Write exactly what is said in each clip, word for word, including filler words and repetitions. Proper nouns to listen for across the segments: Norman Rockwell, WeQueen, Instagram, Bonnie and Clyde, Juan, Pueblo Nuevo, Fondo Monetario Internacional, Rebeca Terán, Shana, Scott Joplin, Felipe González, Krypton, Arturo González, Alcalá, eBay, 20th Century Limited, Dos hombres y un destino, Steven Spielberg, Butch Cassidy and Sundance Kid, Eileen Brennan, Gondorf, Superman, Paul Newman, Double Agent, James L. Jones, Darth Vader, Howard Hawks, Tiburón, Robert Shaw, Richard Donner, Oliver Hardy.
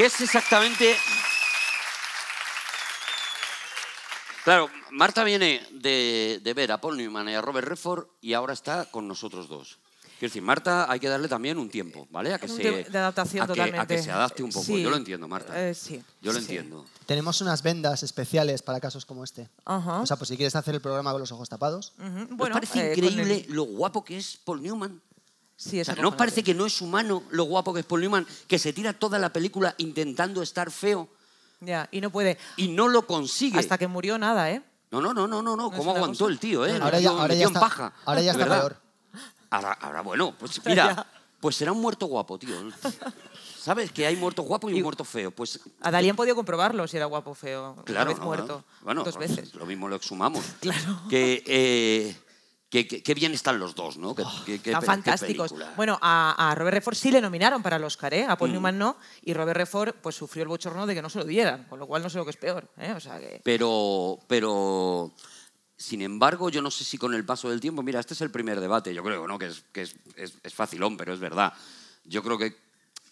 ¿Qué es exactamente...? Claro, Marta viene de, de ver a Paul Newman y a Robert Redford y ahora está con nosotros dos. Quiero decir, Marta, hay que darle también un tiempo, ¿vale? A que, se, de adaptación a que, totalmente. A que se adapte un poco. Sí. Yo lo entiendo, Marta. Eh, sí. Yo lo sí. entiendo. Tenemos unas vendas especiales para casos como este. Uh-huh. O sea, pues si quieres hacer el programa con los ojos tapados. Uh-huh. Bueno, ¿nos parece eh, increíble el... lo guapo que es Paul Newman? Sí, o sea, ¿no os parece que no es humano lo guapo que es Paul Newman? Que se tira toda la película intentando estar feo. Ya, y no puede. Y no lo consigue. Hasta que murió nada, ¿eh? No, no, no, no, no. no ¿Cómo aguantó cosa? el tío, eh? Ahora ya, ahora ya está, paja. Ahora ya está peor. Ahora, ahora, bueno, pues mira, pues será un muerto guapo, tío. ¿Sabes? Que hay muertos guapos y, y un muerto feo. Pues, a Dalí han podido comprobarlo si era guapo o feo. Claro. Una vez no, muerto. No. Bueno, dos veces. Lo mismo lo exhumamos. Claro. Que... Eh, Qué, qué, qué bien están los dos, ¿no? Qué, oh, qué, qué, fantásticos. Qué bueno, a, a Robert Redford sí le nominaron para el Oscar, ¿eh? A Paul mm. Newman no. Y Robert Redford pues, sufrió el bochorno de que no se lo dieran, con lo cual no sé lo que es peor, ¿eh? O sea que... Pero, pero, sin embargo, yo no sé si con el paso del tiempo... Mira, este es el primer debate, yo creo, ¿no? Que es, que es, es, es facilón, pero es verdad. Yo creo que,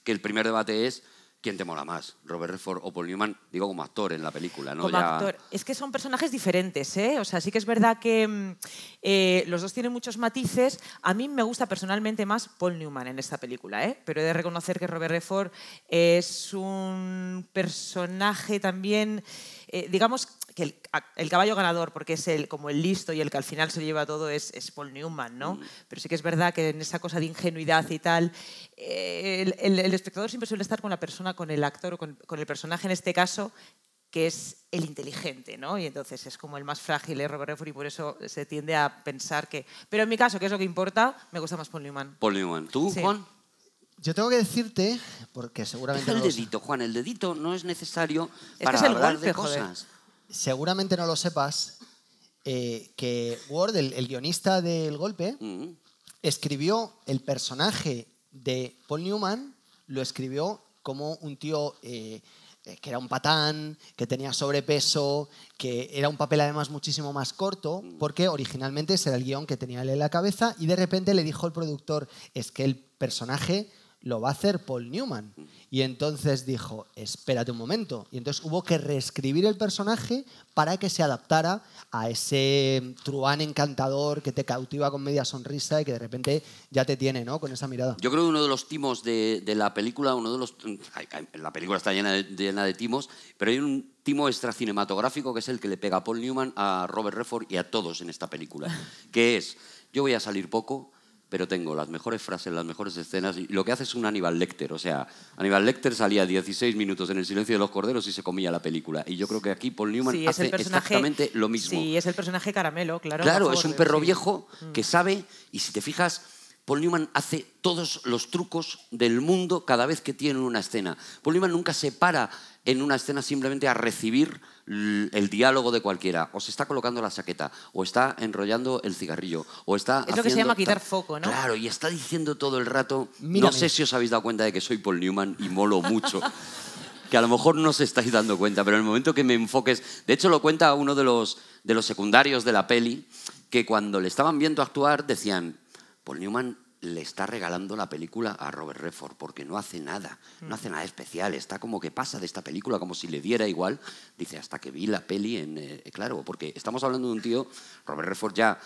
que el primer debate es... ¿Quién te mola más? ¿Robert Redford o Paul Newman? Digo, como actor en la película, ¿no? Como ya... actor. Es que son personajes diferentes, ¿eh? O sea, sí que es verdad que eh, los dos tienen muchos matices. A mí me gusta personalmente más Paul Newman en esta película, ¿eh? Pero he de reconocer que Robert Redford es un personaje también... Eh, digamos que el, el caballo ganador, porque es el, como el listo y el que al final se lleva todo, es, es Paul Newman, ¿no? Mm. Pero sí que es verdad que en esa cosa de ingenuidad y tal, eh, el, el, el espectador siempre suele estar con la persona, con el actor o con, con el personaje en este caso, que es el inteligente, ¿no? Y entonces es como el más frágil, ¿eh? Robert Redford, y por eso se tiende a pensar que... Pero en mi caso, que es lo que importa, me gusta más Paul Newman. Paul Newman. ¿Tú, sí. Juan? Yo tengo que decirte, porque seguramente... Deja el dedito, Juan, el dedito no es necesario para hablar de cosas. Seguramente no lo sepas, eh, que Ward, el, el guionista del Golpe, mm. escribió el personaje de Paul Newman, lo escribió como un tío eh, que era un patán, que tenía sobrepeso, que era un papel además muchísimo más corto, porque originalmente ese era el guión que tenía él en la cabeza y de repente le dijo el productor, es que el personaje... lo va a hacer Paul Newman. Y entonces dijo, espérate un momento. Y entonces hubo que reescribir el personaje para que se adaptara a ese truán encantador que te cautiva con media sonrisa y que de repente ya te tiene, ¿no? Con esa mirada. Yo creo que uno de los timos de, de la película, uno de los... Hay, hay, la película está llena de, llena de timos, pero hay un timo extracinematográfico que es el que le pega a Paul Newman, a Robert Redford y a todos en esta película, que es, yo voy a salir poco... pero tengo las mejores frases, las mejores escenas y lo que hace es un Aníbal Lecter. O sea, Aníbal Lecter salía dieciséis minutos en El silencio de los corderos y se comía la película. Y yo creo que aquí Paul Newman sí, hace exactamente lo mismo. Sí, es el personaje caramelo, claro. Claro, favor, es un perro sí. viejo que sabe, y si te fijas, Paul Newman hace todos los trucos del mundo cada vez que tiene una escena. Paul Newman nunca se para en una escena simplemente a recibir el diálogo de cualquiera, o se está colocando la chaqueta, o está enrollando el cigarrillo, o está... Es lo que se llama quitar foco, ¿no? Claro, y está diciendo todo el rato... Mírame. No sé si os habéis dado cuenta de que soy Paul Newman y molo mucho. Que a lo mejor no os estáis dando cuenta, pero en el momento que me enfoques... De hecho, lo cuenta uno de los, de los secundarios de la peli, que cuando le estaban viendo actuar decían, Paul Newman le está regalando la película a Robert Redford porque no hace nada, no hace nada especial, está como que pasa de esta película como si le diera igual, dice hasta que vi la peli en... Eh, claro, porque estamos hablando de un tío, Robert Redford ya,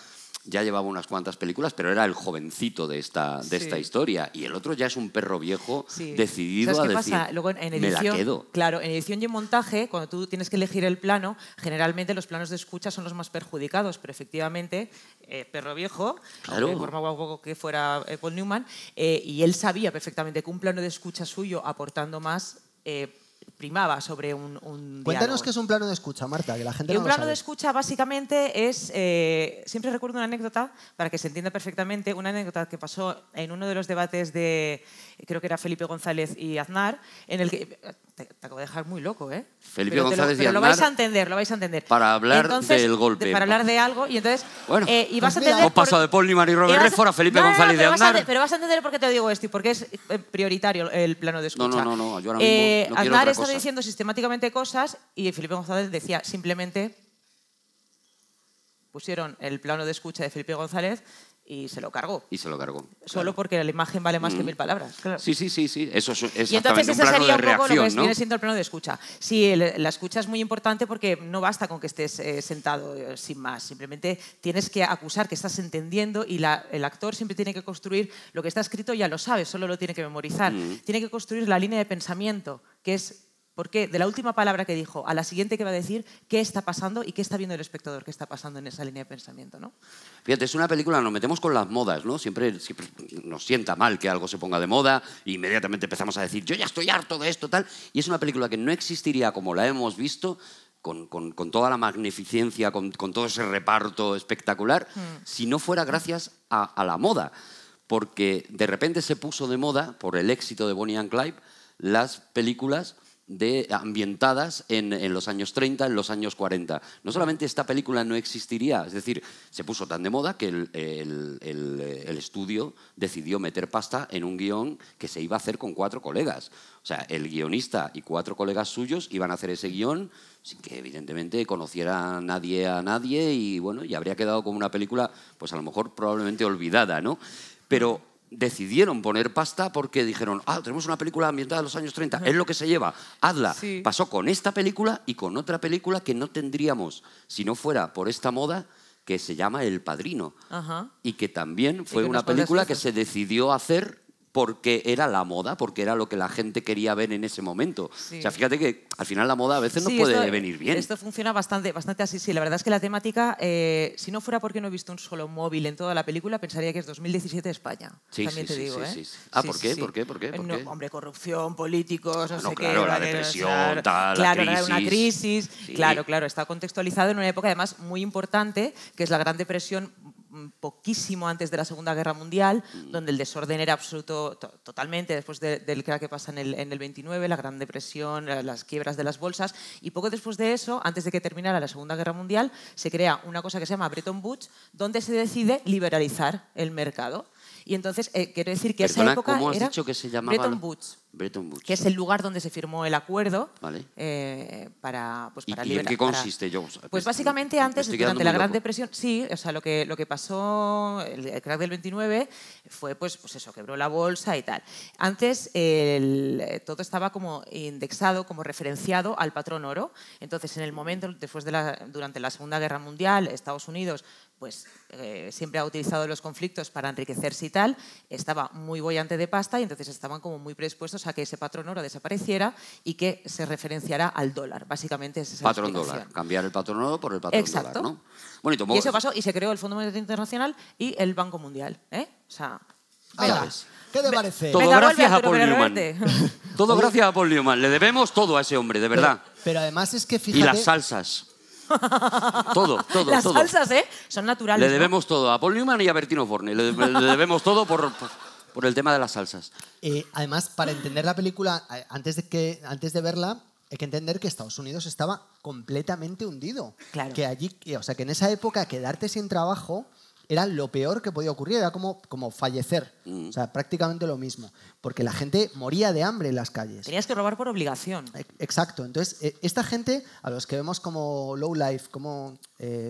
ya llevaba unas cuantas películas, pero era el jovencito de esta, de sí. esta historia y el otro ya es un perro viejo sí. decidido a decir, pasa? Luego en edición, me la quedo. Claro, en edición y en montaje, cuando tú tienes que elegir el plano, generalmente los planos de escucha son los más perjudicados, pero efectivamente... Eh, perro viejo, claro. de forma guapo que fuera eh, Paul Newman, eh, y él sabía perfectamente que un plano de escucha suyo, aportando más, eh, primaba sobre un, un Cuéntanos diálogo. Qué es un plano de escucha, Marta, que la gente y no Un lo plano sabe. de escucha básicamente es, eh, siempre recuerdo una anécdota, para que se entienda perfectamente, una anécdota que pasó en uno de los debates de, creo que era Felipe González y Aznar, en el que... Te, te acabo de dejar muy loco, ¿eh? Felipe pero González lo, y Aznar... Pero lo vais a entender, lo vais a entender. Para hablar entonces, del golpe. De, para hablar de algo y entonces... Bueno, eh, y vas pues a entender... Hemos pasado de Paul Newman y Robert Redford a Felipe no, González no, no, no, de Aznar. A, pero vas a entender por qué te digo esto y por qué es prioritario el plano de escucha. No, no, no, no yo ahora mismo eh, no quiero Aznar estaba cosa. diciendo sistemáticamente cosas y Felipe González decía simplemente... Pusieron el plano de escucha de Felipe González Y se lo cargó. Y se lo cargó. Solo claro. porque la imagen vale más mm. que mil palabras. Claro. Sí, sí, sí, sí. Eso es exactamente. Y entonces ese sería un poco reacción, lo que ¿no? viene siendo el plano de escucha. Sí, el, la escucha es muy importante porque no basta con que estés eh, sentado eh, sin más. Simplemente tienes que acusar que estás entendiendo y la, el actor siempre tiene que construir lo que está escrito, ya lo sabe, solo lo tiene que memorizar. Mm. Tiene que construir la línea de pensamiento, que es... Porque de la última palabra que dijo a la siguiente que va a decir, ¿qué está pasando y qué está viendo el espectador? ¿Qué está pasando en esa línea de pensamiento? ¿No? Fíjate, es una película, nos metemos con las modas, ¿no? Siempre, siempre nos sienta mal que algo se ponga de moda e inmediatamente empezamos a decir, yo ya estoy harto de esto, tal. Y es una película que no existiría como la hemos visto, con, con, con toda la magnificencia, con, con todo ese reparto espectacular, mm. si no fuera gracias a, a la moda. Porque de repente se puso de moda, por el éxito de Bonnie and Clyde, las películas... De, ambientadas en, en los años treinta, en los años cuarenta. No solamente esta película no existiría, es decir, se puso tan de moda que el, el, el, el estudio decidió meter pasta en un guión que se iba a hacer con cuatro colegas. O sea, el guionista y cuatro colegas suyos iban a hacer ese guión sin que evidentemente conociera nadie a nadie y bueno, y habría quedado como una película, pues a lo mejor probablemente olvidada, ¿no? Pero decidieron poner pasta porque dijeron, ah, tenemos una película ambientada en los años treinta, es lo que se lleva, hazla. Sí. Pasó con esta película y con otra película que no tendríamos si no fuera por esta moda que se llama El Padrino. Ajá. Y que también fue que una película que se decidió hacer porque era la moda, porque era lo que la gente quería ver en ese momento. Sí. O sea, fíjate que al final la moda a veces sí, no puede esto, venir bien. Esto funciona bastante, bastante así. Sí, la verdad es que la temática, eh, si no fuera porque no he visto un solo móvil en toda la película, pensaría que es dos mil diecisiete España. Sí, También sí, te sí, digo, sí, ¿eh? sí, sí. Ah, ¿por, sí, qué? Sí. ¿Por qué? ¿Por qué? ¿Por no, qué? Hombre, corrupción, políticos, no, no sé claro, qué. La depresión, claro, tal, claro, la crisis. Claro, una crisis. Sí. Claro, claro. Está contextualizado en una época, además, muy importante, que es la Gran Depresión, poquísimo antes de la Segunda Guerra Mundial, donde el desorden era absoluto to totalmente, después de, del crack que pasa en el, en el veintinueve, la Gran Depresión, las quiebras de las bolsas, y poco después de eso, antes de que terminara la Segunda Guerra Mundial, se crea una cosa que se llama Bretton Woods, donde se decide liberalizar el mercado. Y entonces, eh, quiero decir que Perdona, esa época ¿cómo has era dicho que se llamaba Bretton Woods, Bretton Woods, que es el lugar donde se firmó el acuerdo vale. eh, para, pues, para ¿Y, liberar. ¿Y en qué consiste? Para... Yo, pues, pues básicamente me, antes, me durante la Gran loco. Depresión, sí, o sea, lo que, lo que pasó, el, el crack del veintinueve, fue pues, pues eso, quebró la bolsa y tal. Antes el, todo estaba como indexado, como referenciado al patrón oro. Entonces, en el momento, después de la, durante la Segunda Guerra Mundial, Estados Unidos... pues eh, siempre ha utilizado los conflictos para enriquecerse y tal, estaba muy boyante de pasta y entonces estaban como muy predispuestos a que ese patrón oro desapareciera y que se referenciara al dólar, básicamente es esa Patrón dólar, cambiar el patrón oro por el patrón Exacto. dólar, ¿no? Bueno, y, tomó... y eso pasó y se creó el Fondo Monetario Internacional y el Banco Mundial, ¿eh? O sea, venga. ¿Qué te parece? Todo Venga, gracias a Paul Newman. Todo gracias a Paul Newman. Le debemos todo a ese hombre, de verdad. Pero, pero además es que fíjate... Y las salsas. Todo, todo, Las todo. salsas, ¿eh? Son naturales. Le debemos ¿no? todo a Paul Newman y a Bertino Forne. Le, de, le debemos todo por, por, por el tema de las salsas. Eh, además, para entender la película, antes de, que, antes de verla, hay que entender que Estados Unidos estaba completamente hundido. Claro. Que allí, o sea, que en esa época quedarte sin trabajo era lo peor que podía ocurrir, era como, como fallecer. Mm. O sea, prácticamente lo mismo. Porque la gente moría de hambre en las calles. Tenías que robar por obligación. Exacto. Entonces, esta gente, a los que vemos como low life, como... Eh...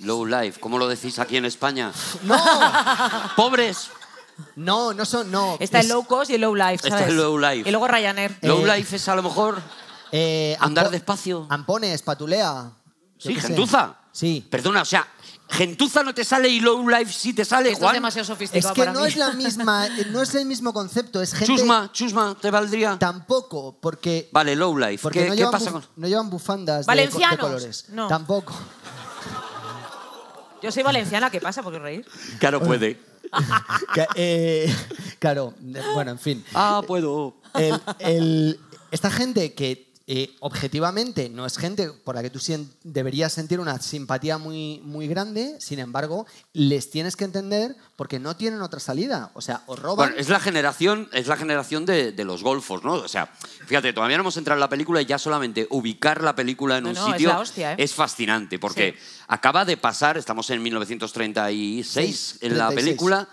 Low life, ¿cómo lo decís aquí en España? ¡No! ¡Pobres! No, no son... No. Está es... el low cost y el low life, ¿sabes? Está el low life. Y luego Ryanair. Eh... Low life es, a lo mejor, eh, andar ampo... despacio. Ampones, patulea. Sí, gentuza. Sé. Sí. Perdona, o sea... Gentuza no te sale y low life sí te sale, Esto Juan. Es demasiado sofisticado. Es que para no mí. es la misma, no es el mismo concepto. Es gente. Chusma, chusma, te valdría. Tampoco, porque. Vale, low life. Porque ¿Qué, no, llevan ¿qué pasa con... no llevan bufandas ¿Valencianos? de colores. No. Tampoco. Yo soy valenciana, ¿qué pasa? ¿Por qué reír? Claro, puede. eh, claro, bueno, en fin. Ah, puedo. El, el, esta gente que. Eh, objetivamente no es gente por la que tú deberías sentir una simpatía muy, muy grande, sin embargo, les tienes que entender porque no tienen otra salida, o sea, os roban... Bueno, es la generación, es la generación de, de los golfos, ¿no? O sea, fíjate, todavía no hemos entrado en la película y ya solamente ubicar la película en no, un no, sitio es, la hostia, ¿eh? es fascinante porque sí. acaba de pasar, estamos en mil novecientos treinta y seis sí, en treinta y seis. La película...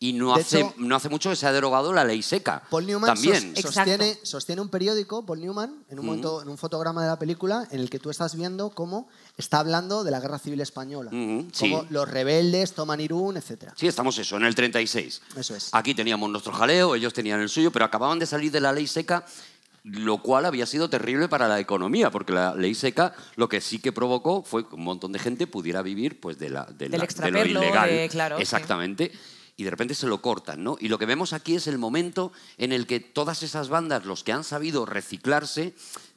Y no hace, hecho, no hace mucho que se ha derogado la ley seca. Paul Newman también. Sos, sostiene, sostiene un periódico, Paul Newman, en un, mm. momento, en un fotograma de la película, en el que tú estás viendo cómo está hablando de la Guerra Civil Española. Mm, cómo sí. los rebeldes toman Irún, etcétera. Sí, estamos eso, en el treinta y seis. Eso es. Aquí teníamos nuestro jaleo, ellos tenían el suyo, pero acababan de salir de la ley seca, lo cual había sido terrible para la economía, porque la ley seca lo que sí que provocó fue que un montón de gente pudiera vivir pues, de, la, de, Del la, de lo ilegal. De, claro, exactamente. Sí. Y de repente se lo cortan, ¿no? Y lo que vemos aquí es el momento en el que todas esas bandas, los que han sabido reciclarse,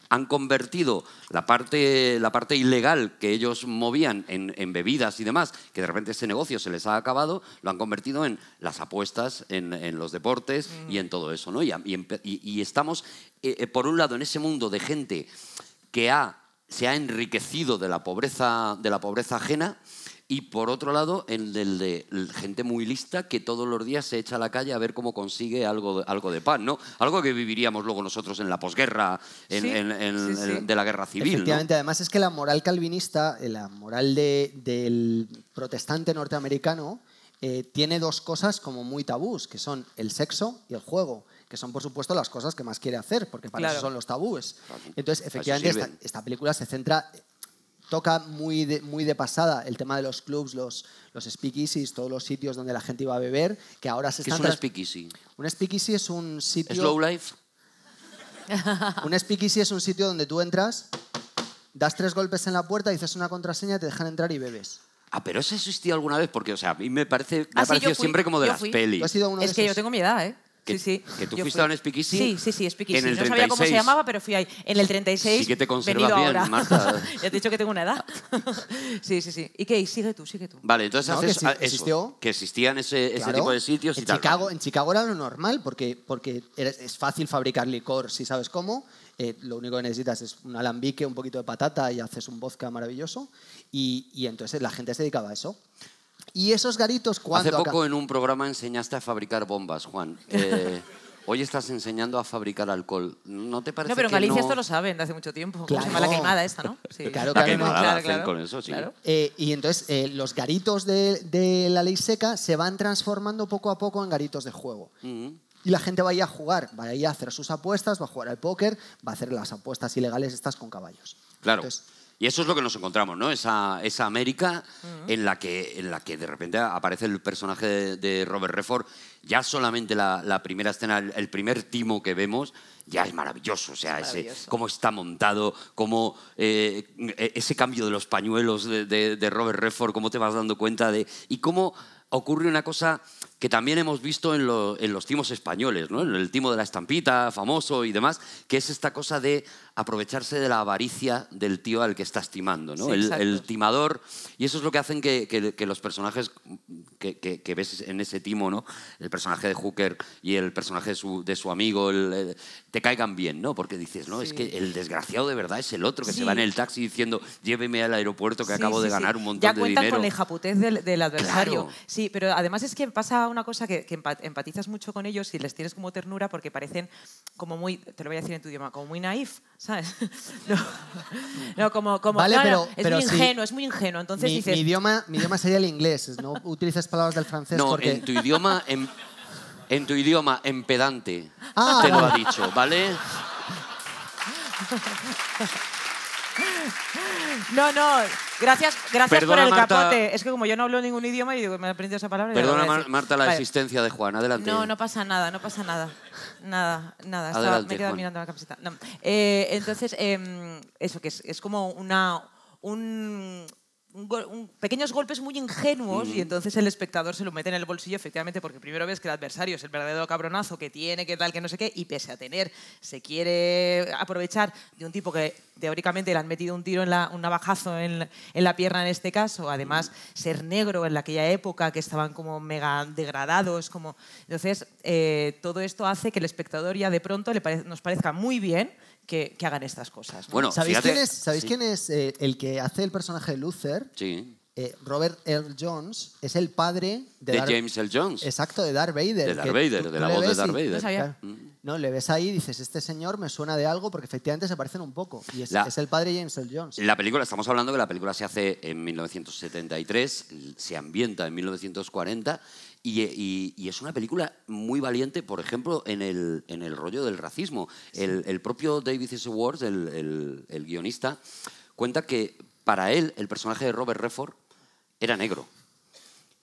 han convertido la parte, la parte ilegal que ellos movían en, en bebidas y demás, que de repente ese negocio se les ha acabado, lo han convertido en las apuestas, en, en los deportes mm. y en todo eso, ¿no? Y, y, y estamos, eh, por un lado, en ese mundo de gente que ha, se ha enriquecido de la pobreza, de la pobreza ajena. Y por otro lado, el de, el de gente muy lista que todos los días se echa a la calle a ver cómo consigue algo, algo de pan, ¿no? Algo que viviríamos luego nosotros en la posguerra, en, sí, en, en, sí, sí. en, de la guerra civil. Efectivamente, ¿no? Además es que la moral calvinista, la moral de, del protestante norteamericano, eh, tiene dos cosas como muy tabús, que son el sexo y el juego, que son, por supuesto, las cosas que más quiere hacer, porque para claro. eso son los tabúes. Entonces, efectivamente, esta, esta película se centra... Toca muy de, muy de pasada el tema de los clubs, los, los speakeasies, todos los sitios donde la gente iba a beber, que ahora se están... ¿Qué es un speakeasy? Un speakeasy es un sitio... ¿Es low life? Un speakeasy es un sitio donde tú entras, das tres golpes en la puerta, dices una contraseña, te dejan entrar y bebes. Ah, pero eso existía alguna vez, porque o sea, a mí me parece me ah, ha sí, parecido siempre como de las pelis. Es de que yo tengo mi edad, ¿eh? Que, sí, sí. que tú yo fuiste fui. a un speakeasy. Sí, sí, sí, speakeasy. No sabía cómo se llamaba, pero fui ahí. En el treinta y seis. Sí que te conservas bien, ahora. Marta. Ya te he dicho que tengo una edad. Sí, sí, sí. ¿Y qué? Sigue tú, sigue tú. Vale, entonces no, haces que, si, eso, que existían ese, claro. ese tipo de sitios en y Chicago, tal. En Chicago era lo normal, porque, porque es fácil fabricar licor, si sabes cómo. Eh, lo único que necesitas es un alambique, un poquito de patata y haces un vodka maravilloso. Y, y entonces la gente se dedicaba a eso. Y esos garitos cuando... Hace poco acá? en un programa enseñaste a fabricar bombas, Juan. Eh, hoy estás enseñando a fabricar alcohol. ¿No te parece que no? pero en Galicia no... esto lo saben de hace mucho tiempo. Claro. Se llama la queimada esta, ¿no? Sí. Claro, la queimada claro, la claro. con eso, sí. Claro. Eh, y entonces eh, los garitos de, de la ley seca se van transformando poco a poco en garitos de juego. Uh-huh. Y la gente va a ir a jugar, va a ir a hacer sus apuestas, va a jugar al póker, va a hacer las apuestas ilegales estas con caballos. Claro. Entonces, y eso es lo que nos encontramos, ¿no? Esa, esa América uh-huh. en, la que, en la que de repente aparece el personaje de, de Robert Redford. Ya solamente la, la primera escena, el, el primer timo que vemos, ya es maravilloso. O sea, maravilloso. Ese, cómo está montado, cómo, eh, ese cambio de los pañuelos de, de, de Robert Redford, cómo te vas dando cuenta de... Y cómo ocurre una cosa que también hemos visto en, lo, en los timos españoles, ¿no? En el timo de la estampita, famoso y demás, que es esta cosa de aprovecharse de la avaricia del tío al que estás timando, ¿no? Sí, el, el timador. Y eso es lo que hacen que, que, que los personajes que, que, que ves en ese timo, ¿no? El personaje de Hooker y el personaje de su, de su amigo, el, el, te caigan bien, ¿no? Porque dices, no, sí. es que el desgraciado de verdad es el otro que sí. se va en el taxi diciendo lléveme al aeropuerto que sí, acabo sí, de ganar sí. un montón de dinero. Ya cuentan con la hijaputez del, del adversario. Claro. Sí, pero además es que pasa una cosa que, que empatizas mucho con ellos y les tienes como ternura porque parecen como muy, te lo voy a decir en tu idioma, como muy naif, ¿sabes? No, no como, como vale, no, pero, es pero muy si ingenuo, es muy ingenuo. Entonces mi, dices... mi, idioma, mi idioma sería el inglés, no utilices palabras del francés. No, porque... en tu idioma, en, en tu idioma, en pedante, ah, te vale. lo ha dicho, ¿vale? No, no, gracias, gracias Perdona, por el Marta, capote. Es que como yo no hablo ningún idioma y digo, me he aprendido esa palabra. Perdona, Mar Marta, la vale. existencia de Juan. Adelante. No, no pasa nada, no pasa nada. Nada, nada. Adelante, Estaba, me he quedado Juan. mirando la camiseta. No. Eh, entonces, eh, eso que es, es como una... Un, Un go un, pequeños golpes muy ingenuos mm. y entonces el espectador se lo mete en el bolsillo efectivamente porque primero ves que el adversario es el verdadero cabronazo que tiene, que tal, que no sé qué y pese a tener, se quiere aprovechar de un tipo que teóricamente le han metido un tiro, en la, un navajazo en, en la pierna en este caso, además mm. ser negro en aquella época que estaban como mega degradados como... entonces eh, todo esto hace que el espectador ya de pronto le pare nos parezca muy bien Que, que hagan estas cosas. ¿No? Bueno, ¿Sabéis fíjate, quién es, ¿sabéis sí. quién es eh, el que hace el personaje de Luther? Sí. Eh, Robert L. Jones es el padre de, de James L. Jones. Exacto, de Darth Vader. De Darth Vader, tú, de la voz de Darth Vader. No sabía. Claro. Mm. ¿no? Le ves ahí y dices, este señor me suena de algo porque efectivamente se parecen un poco. Y es, la, es el padre James L. Jones. La película, estamos hablando que la película se hace en mil novecientos setenta y tres, se ambienta en mil novecientos cuarenta y, y, y es una película muy valiente, por ejemplo, en el, en el rollo del racismo. Sí. El, el propio David S. Ward, el, el, el guionista, cuenta que para él el personaje de Robert Redford era negro.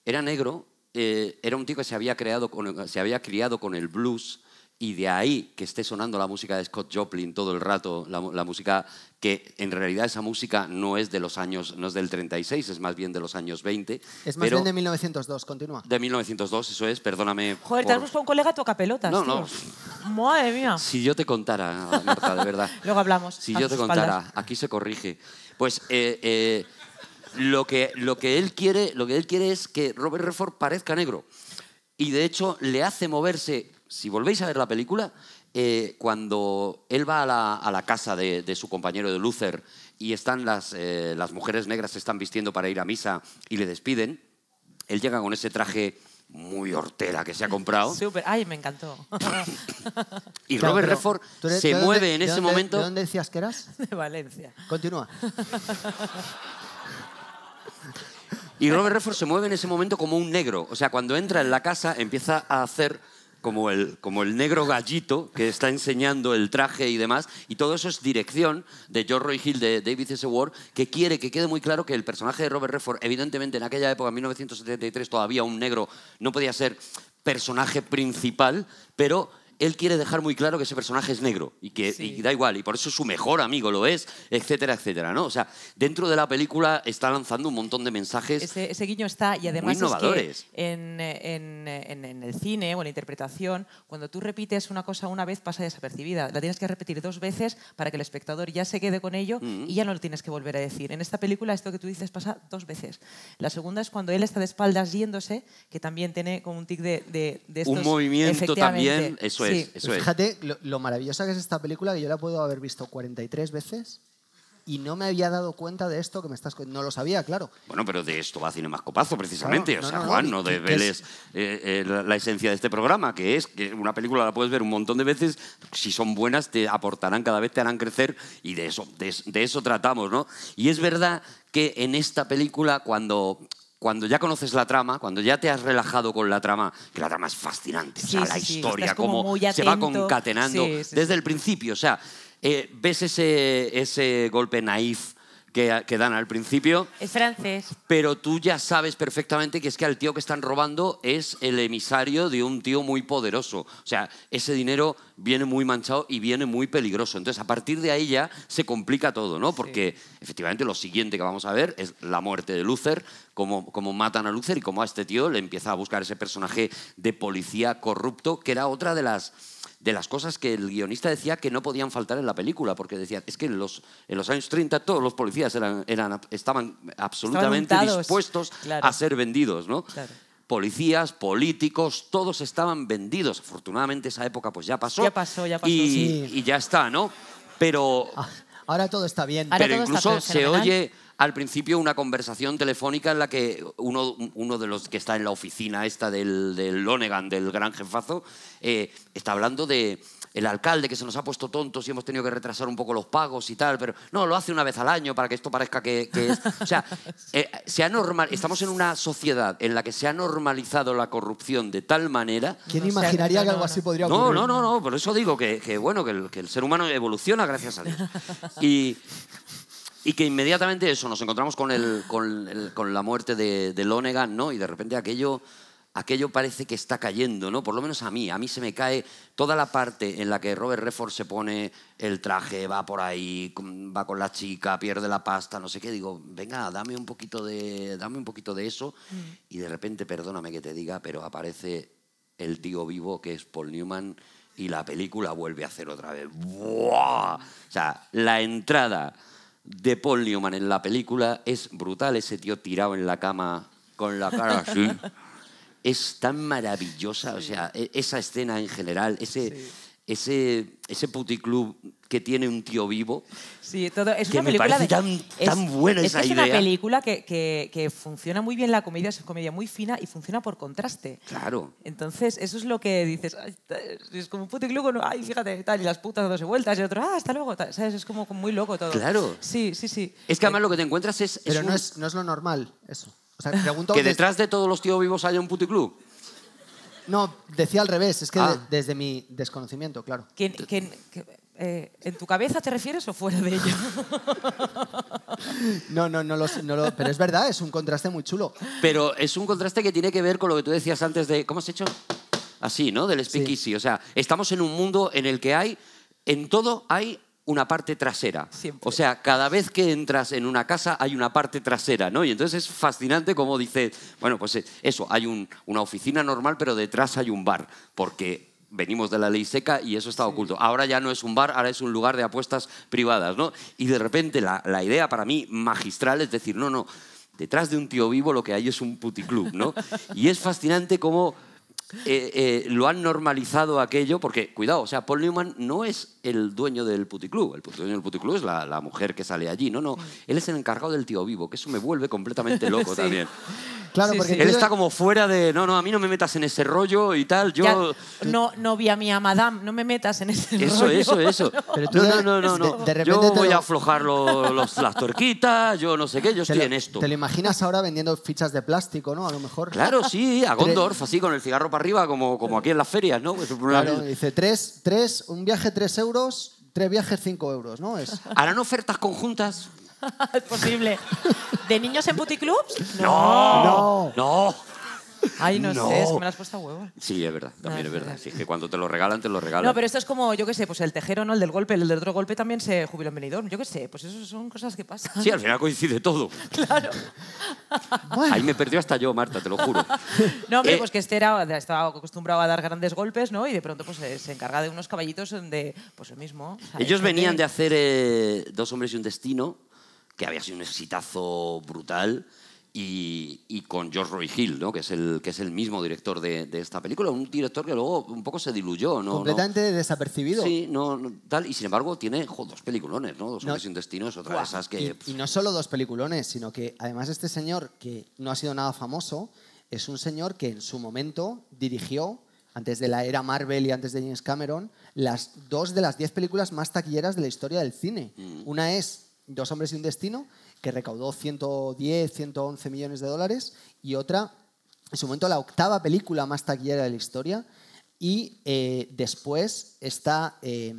Era negro, eh, era un tío que se había, creado con, se había criado con el blues. Y de ahí que esté sonando la música de Scott Joplin todo el rato, la, la música que en realidad esa música no es de los años, no es del treinta y seis, es más bien de los años veinte. Es más bien de mil novecientos dos, continúa. De mil novecientos dos, eso es, perdóname. Joder, por... te has buscado un colega tocapelotas. No, tío. No. Madre mía. Si yo te contara, Marta, de verdad. Luego hablamos. Si yo te contara, espaldas. Aquí se corrige. Pues eh, eh, lo, que, lo, que él quiere, lo que él quiere es que Robert Redford parezca negro. Y de hecho le hace moverse... Si volvéis a ver la película, eh, cuando él va a la, a la casa de, de su compañero de Luther y están las, eh, las mujeres negras, se están vistiendo para ir a misa y le despiden, él llega con ese traje muy hortera que se ha comprado. Súper, ay, me encantó. Y Robert claro, Redford eres, se mueve dónde, en ese dónde, momento... ¿De dónde decías que eras? De Valencia. Continúa. Y Robert Redford se mueve en ese momento como un negro. O sea, cuando entra en la casa empieza a hacer... Como el, como el negro gallito que está enseñando el traje y demás. Y todo eso es dirección de George Roy Hill, de David S. Ward, que quiere que quede muy claro que el personaje de Robert Redford, evidentemente en aquella época, en mil novecientos setenta y tres, todavía un negro no podía ser personaje principal, pero él quiere dejar muy claro que ese personaje es negro y que sí. Y da igual, y por eso su mejor amigo lo es, etcétera, etcétera, ¿no? O sea, dentro de la película está lanzando un montón de mensajes. Ese, ese guiño está, y además muy innovadores. Es que en, en, en, en el cine o en la interpretación, cuando tú repites una cosa una vez pasa desapercibida, la tienes que repetir dos veces para que el espectador ya se quede con ello mm-hmm. y ya no lo tienes que volver a decir. En esta película esto que tú dices pasa dos veces. La segunda es cuando él está de espaldas yéndose, que también tiene como un tic de, de, de estos... Un movimiento también, eso es. Sí. Eso es. Fíjate lo, lo maravillosa que es esta película, que yo la puedo haber visto cuarenta y tres veces y no me había dado cuenta de esto que me estás... No lo sabía, claro. Bueno, pero de esto va CINEMASCOPAZO, precisamente. Claro, no, o sea, no, no, Juan, no desveles eh, eh, la, la esencia de este programa, que es que una película la puedes ver un montón de veces, si son buenas te aportarán, cada vez te harán crecer, y de eso, de, de eso tratamos, ¿no? Y es verdad que en esta película, cuando... Cuando ya conoces la trama, cuando ya te has relajado con la trama, que la trama es fascinante, sí, o sea, sí, la historia, sí, como se va concatenando sí, sí, desde sí. el principio. O sea, eh, ves ese, ese golpe naif que, que dan al principio. Es francés. Pero tú ya sabes perfectamente que es que al tío que están robando es el emisario de un tío muy poderoso. O sea, ese dinero viene muy manchado y viene muy peligroso. Entonces, a partir de ahí ya se complica todo, ¿no? Porque sí. efectivamente lo siguiente que vamos a ver es la muerte de Luther, Como, como matan a Luther y como a este tío le empieza a buscar ese personaje de policía corrupto, que era otra de las, de las cosas que el guionista decía que no podían faltar en la película, porque decía, es que en los, en los años treinta todos los policías eran, eran, estaban absolutamente estaban dispuestos claro. a ser vendidos, ¿no? Claro. Policías, políticos, todos estaban vendidos. Afortunadamente esa época pues ya pasó. Ya pasó, ya pasó. Y, sí. y ya está, ¿no? Pero... Ahora todo está bien. Pero incluso está, pero se oye... Al principio una conversación telefónica en la que uno, uno de los que está en la oficina esta del, del Lonegan, del gran jefazo, eh, está hablando de el alcalde que se nos ha puesto tontos y hemos tenido que retrasar un poco los pagos y tal, pero no, lo hace una vez al año para que esto parezca que, que es... O sea, eh, se ha normal, estamos en una sociedad en la que se ha normalizado la corrupción de tal manera... ¿Quién imaginaría que algo así podría ocurrir? No, no, no, no por eso digo que, que, bueno, que, el, que el ser humano evoluciona gracias a Dios. Y... Y que inmediatamente eso, nos encontramos con, el, con, el, con la muerte de, de Lonegan, ¿no? Y de repente aquello, aquello parece que está cayendo, ¿no? Por lo menos a mí. A mí se me cae toda la parte en la que Robert Redford se pone el traje, va por ahí, va con la chica, pierde la pasta, no sé qué. Digo, venga, dame un poquito de, dame un poquito de eso. Y de repente, perdóname que te diga, pero aparece el tío vivo que es Paul Newman y la película vuelve a hacer otra vez. ¡Buah! O sea, la entrada... de Paul Newman en la película es brutal, ese tío tirado en la cama con la cara así. Es tan maravillosa, o sea, esa escena en general, ese, sí. ese, ese puticlub que tiene un tío vivo. Sí, todo. Es que una me parece de, tan, tan es, buena es esa que es idea. Es una película que, que, que funciona muy bien la comedia, es una comedia muy fina y funciona por contraste. Claro. Entonces, eso es lo que dices. Ay, es como un puticlub con, ay, fíjate, tal, y las putas dándose vueltas, y otro, ah, hasta luego, tal, ¿sabes? Es como muy loco todo. Claro. Sí, sí, sí. Es que además eh, lo que te encuentras es... Pero es no, un... es, no es lo normal, eso. O sea, pregunto ¿que detrás de todos los tíos vivos haya un puticlub? No, decía al revés, es que ah. de, desde mi desconocimiento, claro. ¿Quién, quién, qué, eh, ¿En tu cabeza te refieres o fuera de ella? No, no, no lo sé, no lo, pero es verdad, es un contraste muy chulo. Pero es un contraste que tiene que ver con lo que tú decías antes de... ¿Cómo has hecho? Así, ¿no? Del speakeasy. Sí. O sea, estamos en un mundo en el que hay... En todo hay una parte trasera. Siempre. O sea, cada vez que entras en una casa hay una parte trasera, ¿no? Y entonces es fascinante como dice, bueno, pues eso, hay un, una oficina normal, pero detrás hay un bar, porque venimos de la ley seca y eso está sí. oculto. Ahora ya no es un bar, ahora es un lugar de apuestas privadas, ¿no? Y de repente la, la idea para mí magistral es decir, no, no, detrás de un tío vivo lo que hay es un puticlub, ¿no? Y es fascinante cómo... Eh, eh, lo han normalizado aquello porque, cuidado, o sea, Paul Newman no es el dueño del puticlub, el dueño del puticlub es la, la mujer que sale allí, no, no, él es el encargado del tío vivo, que eso me vuelve completamente loco. Sí. También. Claro, sí, porque sí. Él está como fuera de, no, no, a mí no me metas en ese rollo y tal, yo... Ya, no, novia mía, madame, no me metas en ese eso, rollo. Eso, eso, eso. No, no, no, no, no. De, de repente yo voy lo... a aflojar los, los, las tuerquitas, yo no sé qué, yo estoy lo, en esto. Te lo imaginas ahora vendiendo fichas de plástico, ¿no? A lo mejor. Claro, sí, a Gondorf, así, con el cigarro para arriba, como, como aquí en las ferias, ¿no? Claro, dice, tres, tres, un viaje tres euros, tres viajes cinco euros, ¿no? Es... ¿Harán ofertas conjuntas? Es posible. ¿De niños en puticlubs? ¡No! ¡No! ¡No! Ay, no, no sé, es que me las has puesto a huevo. Sí, es verdad, también no, es verdad. Sí, es que cuando te lo regalan, te lo regalan. No, pero esto es como, yo qué sé, pues el tejero, ¿no? El del golpe, el del otro golpe también se jubiló en Benidorm. Yo qué sé, pues eso son cosas que pasan. Sí, al final coincide todo. Claro. Bueno. Ahí me perdió hasta yo, Marta, te lo juro. No, hombre, eh, pues que este era, estaba acostumbrado a dar grandes golpes, ¿no? Y de pronto pues se encarga de unos caballitos donde, pues lo mismo. ¿Sabes? Ellos venían de hacer eh, Dos hombres y un destino, que había sido un exitazo brutal, y, y con George Roy Hill, ¿no? que, es el, que es el mismo director de, de esta película, un director que luego un poco se diluyó. ¿no? Completamente ¿no? desapercibido. Sí, no, no, tal, y sin embargo tiene jo, dos peliculones, ¿no? Dos hombres y un destino es otra Uah. de esas que... Y, y no solo dos peliculones, sino que además este señor, que no ha sido nada famoso, es un señor que en su momento dirigió, antes de la era Marvel y antes de James Cameron, las dos de las diez películas más taquilleras de la historia del cine. Mm. Una es... Dos hombres y un destino, que recaudó ciento diez, ciento once millones de dólares, y otra, en su momento, la octava película más taquillera de la historia, y eh, después está eh,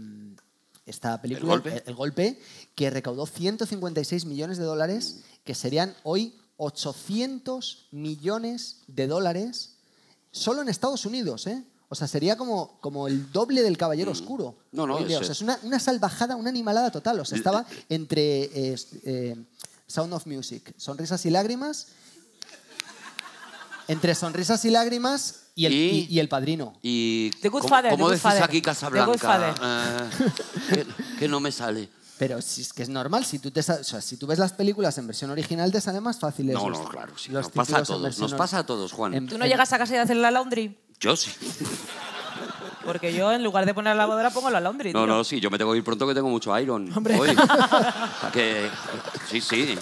esta película, ¿El golpe? El, el golpe, que recaudó ciento cincuenta y seis millones de dólares, que serían hoy ochocientos millones de dólares, solo en Estados Unidos, ¿eh? O sea, sería como, como el doble del Caballero mm. Oscuro. No, no, es... O sea, es una, una salvajada, una animalada total. O sea, estaba entre eh, eh, Sound of Music, Sonrisas y Lágrimas, entre Sonrisas y Lágrimas y El, y, y, y el Padrino. Y The Good Father, ¿cómo decís aquí Casablanca? Uh, que, que no me sale. Pero si es que es normal, si tú, te, o sea, si tú ves las películas en versión original te sale más fácil. No, los, no, claro. Sí, nos, pasa a todos, nos pasa a todos, Juan. En, ¿Tú no en... llegas a casa y haces la laundry? Yo sí. Porque yo, en lugar de poner la lavadora, pongo la laundry. No, tío. no, sí, yo me tengo que ir pronto que tengo mucho iron. Hombre. Hoy. O sea que... Sí, sí.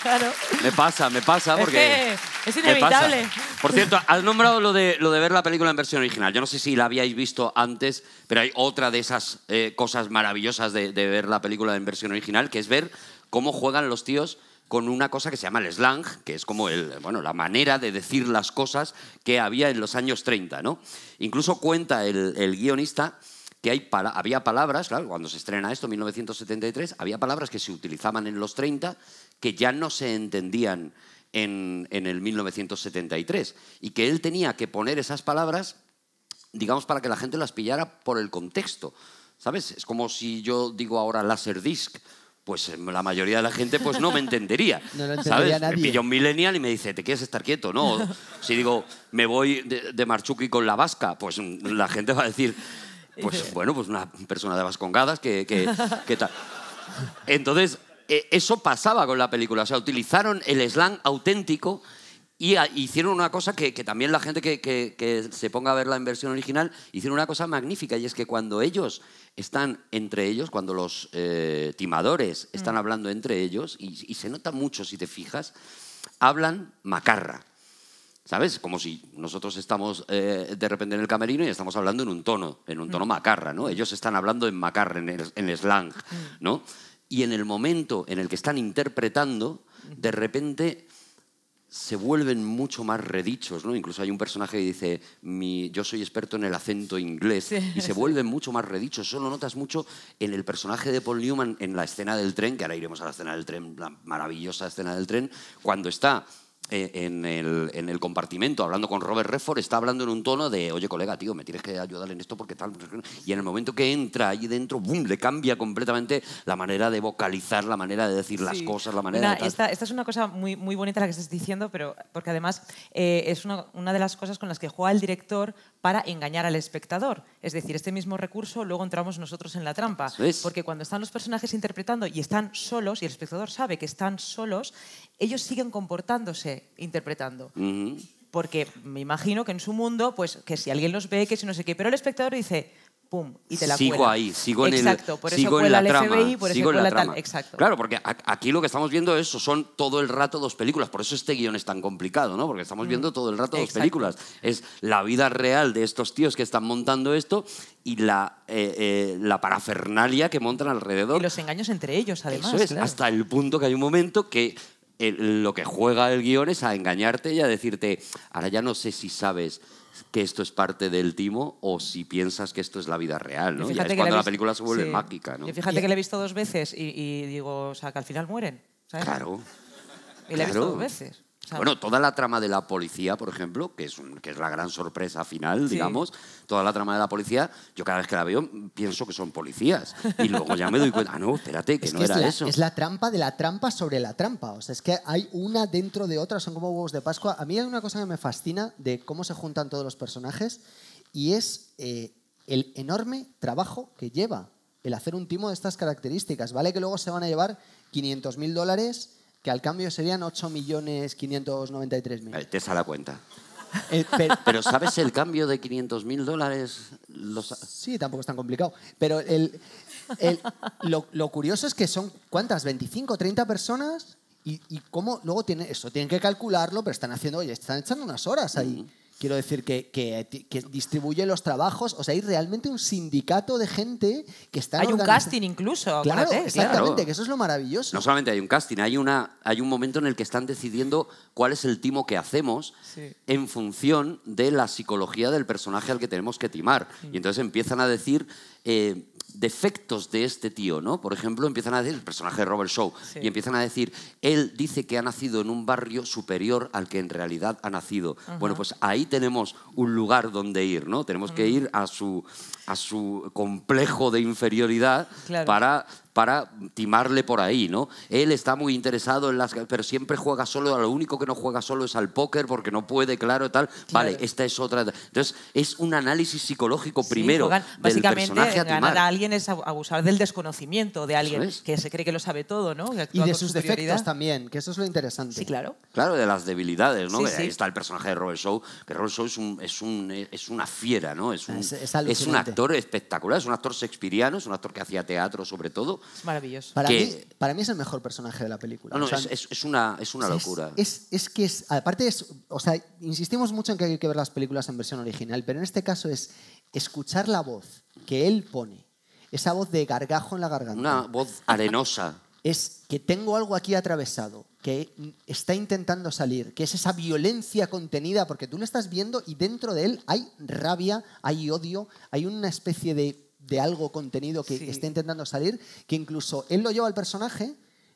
Claro. Me pasa, me pasa porque... Es, que es inevitable. Por cierto, has nombrado lo de, lo de ver la película en versión original. Yo no sé si la habíais visto antes, pero hay otra de esas eh, cosas maravillosas de, de ver la película en versión original, que es ver cómo juegan los tíos con una cosa que se llama el slang, que es como el, bueno, la manera de decir las cosas que había en los años treinta, ¿no? Incluso cuenta el, el guionista que hay pala- había palabras, claro, cuando se estrena esto, en mil novecientos setenta y tres, había palabras que se utilizaban en los treinta que ya no se entendían en, en el mil novecientos setenta y tres, y que él tenía que poner esas palabras, digamos, para que la gente las pillara por el contexto, ¿sabes? Es como si yo digo ahora laserdisc, pues la mayoría de la gente pues no me entendería. No lo entendería, ¿sabes? Nadie. Me pilla un millennial y me dice, ¿te quieres estar quieto? No. Si digo, me voy de, de Marchuki con la vasca, pues la gente va a decir, pues bueno, pues una persona de Vascongadas, ¿qué, qué, qué tal? Entonces, eh, eso pasaba con la película. O sea, utilizaron el slang auténtico Y a, hicieron una cosa que, que también la gente que, que, que se ponga a verla en versión original, hicieron una cosa magnífica, y es que cuando ellos están entre ellos, cuando los eh, timadores están mm. hablando entre ellos, y, y se nota mucho si te fijas, hablan macarra. ¿Sabes? Como si nosotros estamos eh, de repente en el camerino y estamos hablando en un tono, en un tono macarra, ¿no? Ellos están hablando en macarra, en, el, en slang, ¿no? Y en el momento en el que están interpretando, de repente se vuelven mucho más redichos, ¿no? Incluso hay un personaje que dice, Mi, yo soy experto en el acento inglés, sí, y se vuelven mucho más redichos. Eso lo notas mucho en el personaje de Paul Newman en la escena del tren, que ahora iremos a la escena del tren, la maravillosa escena del tren, cuando está... En el, en el compartimento, hablando con Robert Redford, está hablando en un tono de oye, colega, tío, me tienes que ayudar en esto porque tal... Y en el momento que entra ahí dentro, ¡bum!, le cambia completamente la manera de vocalizar, la manera de decir sí. las cosas, la manera una, de... Tal. Esta, esta es una cosa muy, muy bonita la que estás diciendo, pero porque además eh, es una, una de las cosas con las que juega el director para engañar al espectador. Es decir, este mismo recurso luego entramos nosotros en la trampa. ¿Ves? Porque cuando están los personajes interpretando y están solos, y el espectador sabe que están solos, ellos siguen comportándose interpretando. Uh-huh. Porque me imagino que en su mundo, pues que si alguien los ve, que si no sé qué, pero el espectador dice, pum, y te la cuela. Sigo ahí, sigo en, exacto, el, por eso sigo en la trama. F B I, por sigo eso en la trama. Tal, exacto. Claro, porque aquí lo que estamos viendo es, son todo el rato dos películas, por eso este guión es tan complicado, ¿no? Porque estamos viendo todo el rato exacto. dos películas. Es la vida real de estos tíos que están montando esto y la, eh, eh, la parafernalia que montan alrededor. Y los engaños entre ellos, además. Eso es, claro. Hasta el punto que hay un momento que... El, lo que juega el guión es a engañarte y a decirte, ahora ya no sé si sabes que esto es parte del timo o si piensas que esto es la vida real, ¿no? Ya es cuando la, la película se vuelve sí. mágica, ¿no? Y fíjate que la he visto dos veces y, y digo, o sea, que al final mueren, ¿sabes? Claro. Y la he visto claro. dos veces. ¿Sabes? Bueno, toda la trama de la policía, por ejemplo, que es, un, que es la gran sorpresa final, sí. digamos, toda la trama de la policía, yo cada vez que la veo pienso que son policías y luego ya me doy cuenta, ah, no, espérate, que es no que era es la, eso. Es la trampa de la trampa sobre la trampa, o sea, es que hay una dentro de otra, son como huevos de Pascua. A mí hay una cosa que me fascina de cómo se juntan todos los personajes y es eh, el enorme trabajo que lleva el hacer un timo de estas características, ¿vale? Que luego se van a llevar quinientos mil dólares... que al cambio serían ocho millones quinientos noventa y tres mil. Te sale la cuenta. Eh, pero, pero ¿sabes el cambio de quinientos mil dólares? Los... Sí, tampoco es tan complicado. Pero el, el, lo, lo curioso es que son, ¿cuántas? ¿veinticinco, treinta personas? Y, y cómo luego tienen eso, tienen que calcularlo, pero están haciendo, oye, están echando unas horas ahí. Uh-huh. Quiero decir que, que, que distribuye los trabajos. O sea, hay realmente un sindicato de gente que está... Hay un casting incluso. Claro, claro, exactamente, claro. Que eso es lo maravilloso. No solamente hay un casting, hay, una, hay un momento en el que están decidiendo cuál es el timo que hacemos sí. en función de la psicología del personaje al que tenemos que timar. Mm. Y entonces empiezan a decir... Eh, defectos de este tío, ¿no? Por ejemplo, empiezan a decir, el personaje de Robert Shaw, sí. y empiezan a decir, él dice que ha nacido en un barrio superior al que en realidad ha nacido. Uh-huh. Bueno, pues ahí tenemos un lugar donde ir, ¿no? Tenemos uh-huh. que ir a su, a su complejo de inferioridad claro. para... para timarle por ahí, ¿no? Él está muy interesado en las... Pero siempre juega solo, lo único que no juega solo es al póker porque no puede, claro, tal. Claro. Vale, esta es otra... Entonces, es un análisis psicológico sí, primero juegan, del básicamente, personaje a timar. Ganar a alguien es abusar del desconocimiento de alguien ¿sabes? Que se cree que lo sabe todo, ¿no? Y de sus defectos también, que eso es lo interesante. Sí, claro. Claro, de las debilidades, ¿no? Sí, sí. Ahí está el personaje de Robert Shaw, que Robert Shaw es, un, es, un, es una fiera, ¿no? Es un, es, es, es un actor espectacular, es un actor shakespeariano, es un actor que hacía teatro sobre todo. Es maravilloso. Para mí, para mí es el mejor personaje de la película. No, no, o sea, es, es una, es una locura. Es, es, es que es... Aparte es... O sea, insistimos mucho en que hay que ver las películas en versión original, pero en este caso es escuchar la voz que él pone. Esa voz de gargajo en la garganta. Una voz arenosa. Es que tengo algo aquí atravesado, que está intentando salir, que es esa violencia contenida, porque tú lo estás viendo y dentro de él hay rabia, hay odio, hay una especie de... de algo contenido que sí. está intentando salir, que incluso él lo lleva al personaje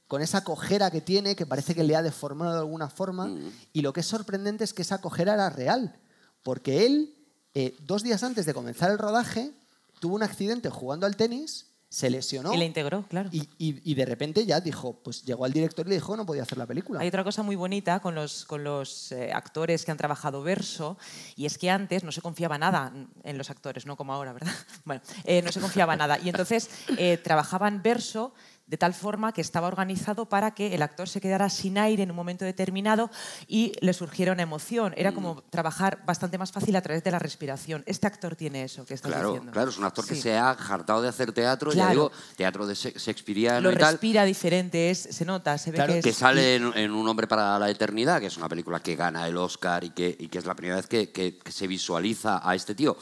con esa cojera que tiene, que parece que le ha deformado de alguna forma, mm. y lo que es sorprendente es que esa cojera era real, porque él, eh, dos días antes de comenzar el rodaje, tuvo un accidente jugando al tenis, se lesionó. Y le integró, claro. Y, y, y de repente ya dijo, pues llegó al director y le dijo que no podía hacer la película. Hay otra cosa muy bonita con los, con los eh, actores que han trabajado verso, y es que antes no se confiaba nada en los actores, no como ahora, ¿verdad? Bueno, eh, no se confiaba nada. Y entonces eh, trabajaban verso de tal forma que estaba organizado para que el actor se quedara sin aire en un momento determinado y le surgiera una emoción. Era como trabajar bastante más fácil a través de la respiración. Este actor tiene eso que estás claro, diciendo. Claro, es un actor sí. que se ha hartado de hacer teatro, claro. ya digo, teatro de shakespeariano y tal. Lo respira diferente, es, se nota, se ve claro, que es... Que sale en, en Un hombre para la eternidad, que es una película que gana el Oscar y que, y que es la primera vez que, que, que se visualiza a este tío,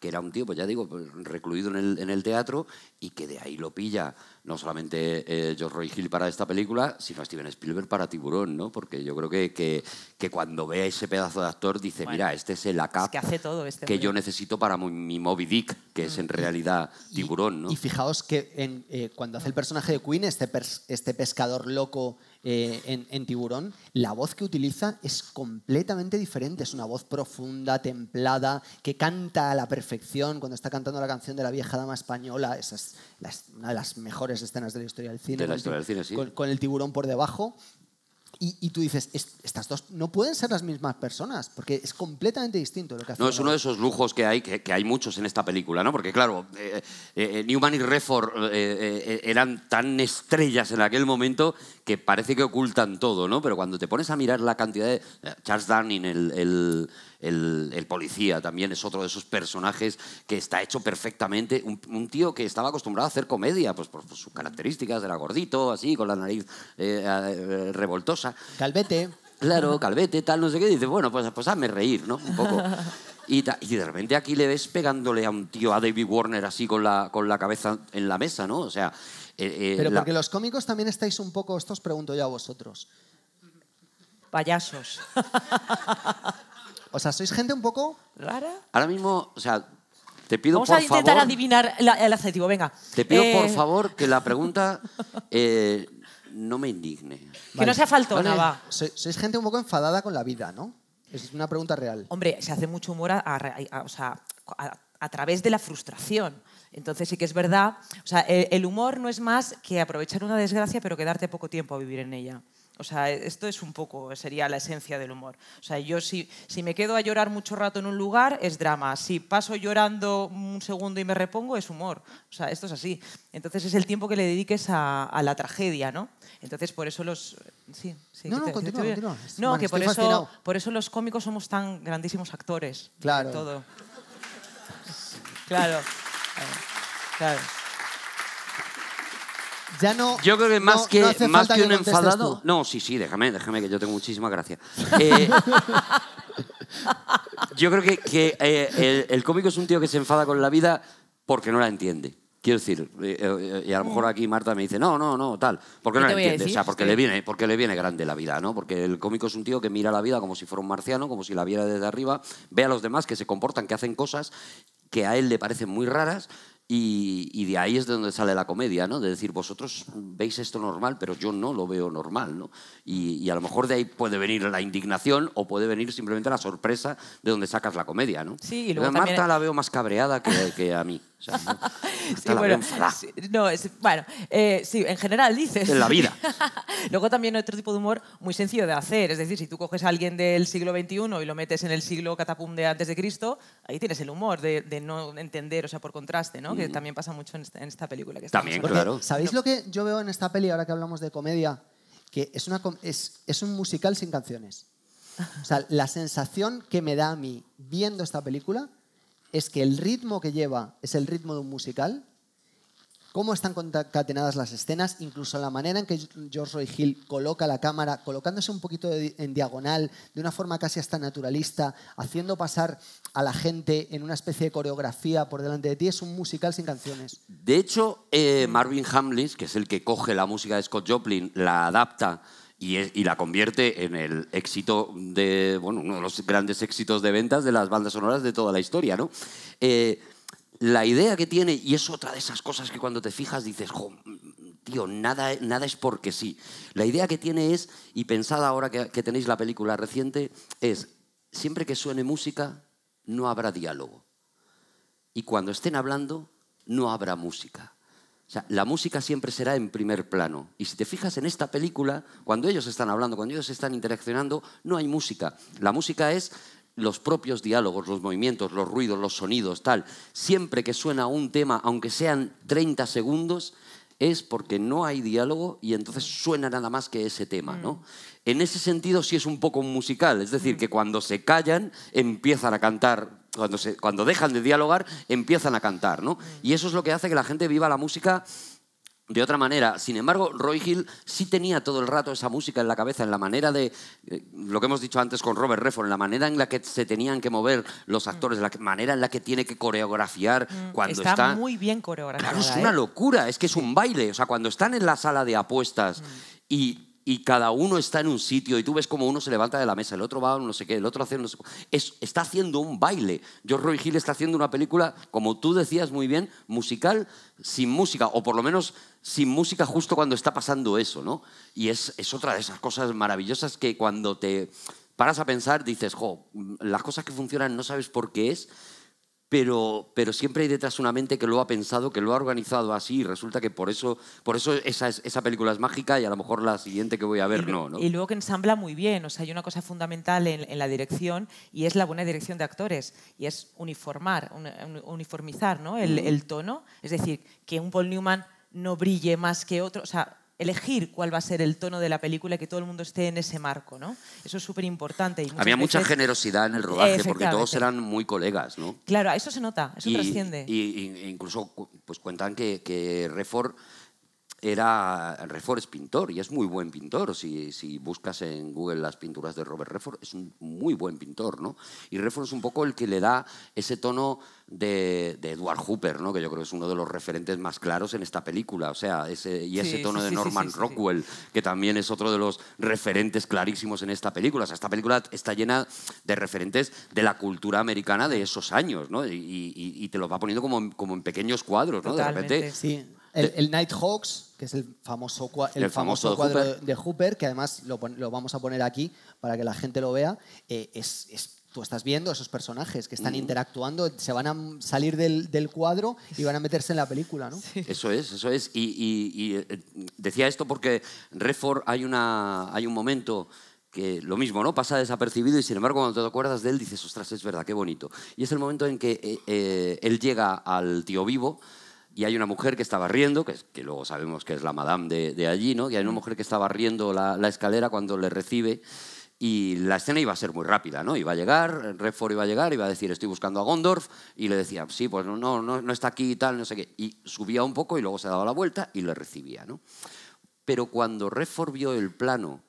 que era un tío, pues ya digo, recluido en el, en el teatro y que de ahí lo pilla no solamente eh, George Roy Hill para esta película, sino Steven Spielberg para Tiburón, ¿no? Porque yo creo que, que, que cuando ve a ese pedazo de actor dice, bueno, mira, este es el acap es que, hace todo este que yo necesito para mi Moby Dick, que mm. es en realidad y, Tiburón, ¿no? Y fijaos que en, eh, cuando hace el personaje de Queen, este, pers este pescador loco eh, en, en Tiburón, la voz que utiliza es completamente diferente. Es una voz profunda, templada, que canta a la perfección. Cuando está cantando la canción de la vieja dama española, esa es las, una de las mejores escenas de la historia del cine, de la historia del cine sí. con, con el tiburón por debajo y, y tú dices, es, estas dos no pueden ser las mismas personas porque es completamente distinto lo que hace. No, es uno de esos lujos que hay, que, que hay muchos en esta película, ¿no? Porque claro, eh, eh, Newman y Redford eh, eh, eran tan estrellas en aquel momento que parece que ocultan todo, ¿no? Pero cuando te pones a mirar la cantidad de... Charles Durning, el... el El, el policía también es otro de esos personajes que está hecho perfectamente. Un, un tío que estaba acostumbrado a hacer comedia, pues por, por sus características, era gordito, así, con la nariz eh, revoltosa. Calvete. Claro, calvete, tal, no sé qué. Dice, bueno, pues, pues hazme reír, ¿no? Un poco. Y, y de repente aquí le ves pegándole a un tío, a David Warner, así con la, con la cabeza en la mesa, ¿no? O sea... Eh, eh, Pero porque la... los cómicos también estáis un poco, esto os pregunto yo a vosotros. Payasos. O sea, ¿sois gente un poco rara? Ahora mismo, o sea, te pido por favor... Vamos a intentar favor, adivinar la, el adjetivo, venga. Te pido eh... por favor que la pregunta eh, no me indigne. Que vale. no sea faltona, vale. va. Sois gente un poco enfadada con la vida, ¿no? Es una pregunta real. Hombre, se hace mucho humor a, a, a, o sea, a, a través de la frustración. Entonces sí que es verdad. O sea, el, el humor no es más que aprovechar una desgracia pero quedarte poco tiempo a vivir en ella. O sea, esto es un poco, sería la esencia del humor. O sea, yo si, si me quedo a llorar mucho rato en un lugar, es drama. Si paso llorando un segundo y me repongo, es humor. O sea, esto es así. Entonces es el tiempo que le dediques a, a la tragedia, ¿no? Entonces por eso los... Sí, sí, no, no, te, continúa, te, te... continúa. No, Man, que por eso, por eso los cómicos somos tan grandísimos actores. Claro. Todo. Claro. Claro. Ya no, yo creo que más no, que, no más que, que un enfadado... Tú. No, sí, sí, déjame, déjame, que yo tengo muchísima gracia. Eh, yo creo que, que eh, el, el cómico es un tío que se enfada con la vida porque no la entiende. Quiero decir, eh, eh, y a lo mejor aquí Marta me dice, no, no, no, tal. ¿Por qué no la entiende? O sea, porque, sí. le viene, porque le viene grande la vida, ¿no? Porque el cómico es un tío que mira la vida como si fuera un marciano, como si la viera desde arriba, ve a los demás que se comportan, que hacen cosas que a él le parecen muy raras. Y, y de ahí es de donde sale la comedia, ¿no? De decir, vosotros veis esto normal, pero yo no lo veo normal, ¿no? Y, y a lo mejor de ahí puede venir la indignación o puede venir simplemente la sorpresa de donde sacas la comedia, ¿no? Sí, y luego Marta también... la veo más cabreada que, que a mí. O sea, ¿no? Sí, bueno, sí, no, es, bueno eh, sí, en general dices. En la vida. Luego también otro tipo de humor muy sencillo de hacer. Es decir, si tú coges a alguien del siglo veintiuno y lo metes en el siglo catapum de antes de Cristo, ahí tienes el humor de, de no entender, o sea, por contraste, ¿no? Mm. Que también pasa mucho en esta, en esta película. Que también, claro. ¿Sabéis lo que yo veo en esta peli ahora que hablamos de comedia? Que es, una, es, es un musical sin canciones. O sea, la sensación que me da a mí viendo esta película... es que el ritmo que lleva es el ritmo de un musical, cómo están concatenadas las escenas, incluso la manera en que George Roy Hill coloca la cámara, colocándose un poquito de, en diagonal, de una forma casi hasta naturalista, haciendo pasar a la gente en una especie de coreografía por delante de ti. Es un musical sin canciones. De hecho, eh, Marvin Hamlisch, que es el que coge la música de Scott Joplin, la adapta y la convierte en el éxito de, bueno, uno de los grandes éxitos de ventas de las bandas sonoras de toda la historia, ¿no? Eh, la idea que tiene, y es otra de esas cosas que cuando te fijas dices, jo, tío, nada, nada es porque sí. La idea que tiene es, y pensad ahora que, que tenéis la película reciente, es siempre que suene música no habrá diálogo. Y cuando estén hablando no habrá música. O sea, la música siempre será en primer plano. Y si te fijas en esta película, cuando ellos están hablando, cuando ellos están interaccionando, no hay música. La música es los propios diálogos, los movimientos, los ruidos, los sonidos, tal. Siempre que suena un tema, aunque sean treinta segundos, es porque no hay diálogo y entonces suena nada más que ese tema, ¿no? En ese sentido sí es un poco musical, es decir, que cuando se callan empiezan a cantar. Cuando, se, cuando dejan de dialogar, empiezan a cantar, ¿no? Y eso es lo que hace que la gente viva la música de otra manera. Sin embargo, Roy Hill sí tenía todo el rato esa música en la cabeza, en la manera de, eh, lo que hemos dicho antes con Robert Redford, en la manera en la que se tenían que mover los actores, mm. la manera en la que tiene que coreografiar mm. cuando está... Está muy bien coreografiada. Claro, es una locura, es que es un baile. O sea, cuando están en la sala de apuestas mm. y... y cada uno está en un sitio y tú ves como uno se levanta de la mesa, el otro va a no sé qué, el otro hace no sé qué. Es, está haciendo un baile. George Roy Hill está haciendo una película, como tú decías muy bien, musical sin música, o por lo menos sin música justo cuando está pasando eso, ¿no? Y es, es otra de esas cosas maravillosas que cuando te paras a pensar dices, jo, las cosas que funcionan no sabes por qué es, Pero, pero siempre hay detrás una mente que lo ha pensado, que lo ha organizado así, y resulta que por eso, por eso esa, esa película es mágica y a lo mejor la siguiente que voy a ver y, no, no. Y luego que ensambla muy bien, o sea, hay una cosa fundamental en, en la dirección y es la buena dirección de actores, y es uniformar, un, uniformizar, ¿no? el, mm. el tono, es decir, que un Paul Newman no brille más que otro, o sea, elegir cuál va a ser el tono de la película y que todo el mundo esté en ese marco, ¿no? Eso es súper importante. Había veces... mucha generosidad en el rodaje porque todos eran muy colegas, ¿no? Claro, eso se nota, eso y, trasciende. Y, y incluso pues cuentan que, que Redford era Redford es pintor y es muy buen pintor. Si, si buscas en Google las pinturas de Robert Redford, es un muy buen pintor, ¿no? Y Redford es un poco el que le da ese tono de, de Edward Hopper, ¿no? Que yo creo que es uno de los referentes más claros en esta película, o sea, ese, y ese sí, tono sí, de sí, Norman sí, sí, Rockwell, sí, sí. que también es otro de los referentes clarísimos en esta película. O sea, esta película está llena de referentes de la cultura americana de esos años, ¿no? Y, y, y te los va poniendo como, como en pequeños cuadros, ¿no? Totalmente. De repente... Sí. El, el Nighthawks, que es el famoso, el el famoso, famoso cuadro Hooper. de Hooper, que además lo, lo vamos a poner aquí para que la gente lo vea, eh, es, es, tú estás viendo esos personajes que están mm. interactuando, se van a salir del, del cuadro y van a meterse en la película, ¿no? Sí. Eso es, eso es. Y, y, y decía esto porque Redford hay, una, hay un momento... que lo mismo, ¿no? Pasa desapercibido y sin embargo cuando te acuerdas de él dices, ostras, es verdad, qué bonito. Y es el momento en que eh, eh, él llega al Tío Vivo y hay una mujer que está barriendo, que, es, que luego sabemos que es la madame de, de allí, ¿no? Y hay una mujer que está barriendo la, la escalera cuando le recibe y la escena iba a ser muy rápida, ¿no? Iba a llegar, Redford iba a llegar, iba a decir, estoy buscando a Gondorf y le decía, sí, pues no, no, no está aquí y tal, no sé qué. Y subía un poco y luego se daba la vuelta y le recibía, ¿no? Pero cuando Redford vio el plano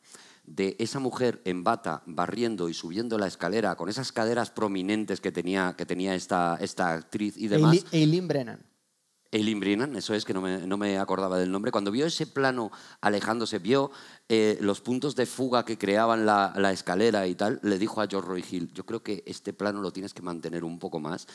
de esa mujer en bata barriendo y subiendo la escalera con esas caderas prominentes que tenía, que tenía esta, esta actriz y demás. Eileen Brennan. Eileen Brennan, eso es, que no me, no me acordaba del nombre. Cuando vio ese plano alejándose, vio eh, los puntos de fuga que creaban la, la escalera y tal, le dijo a George Roy Hill, yo creo que este plano lo tienes que mantener un poco más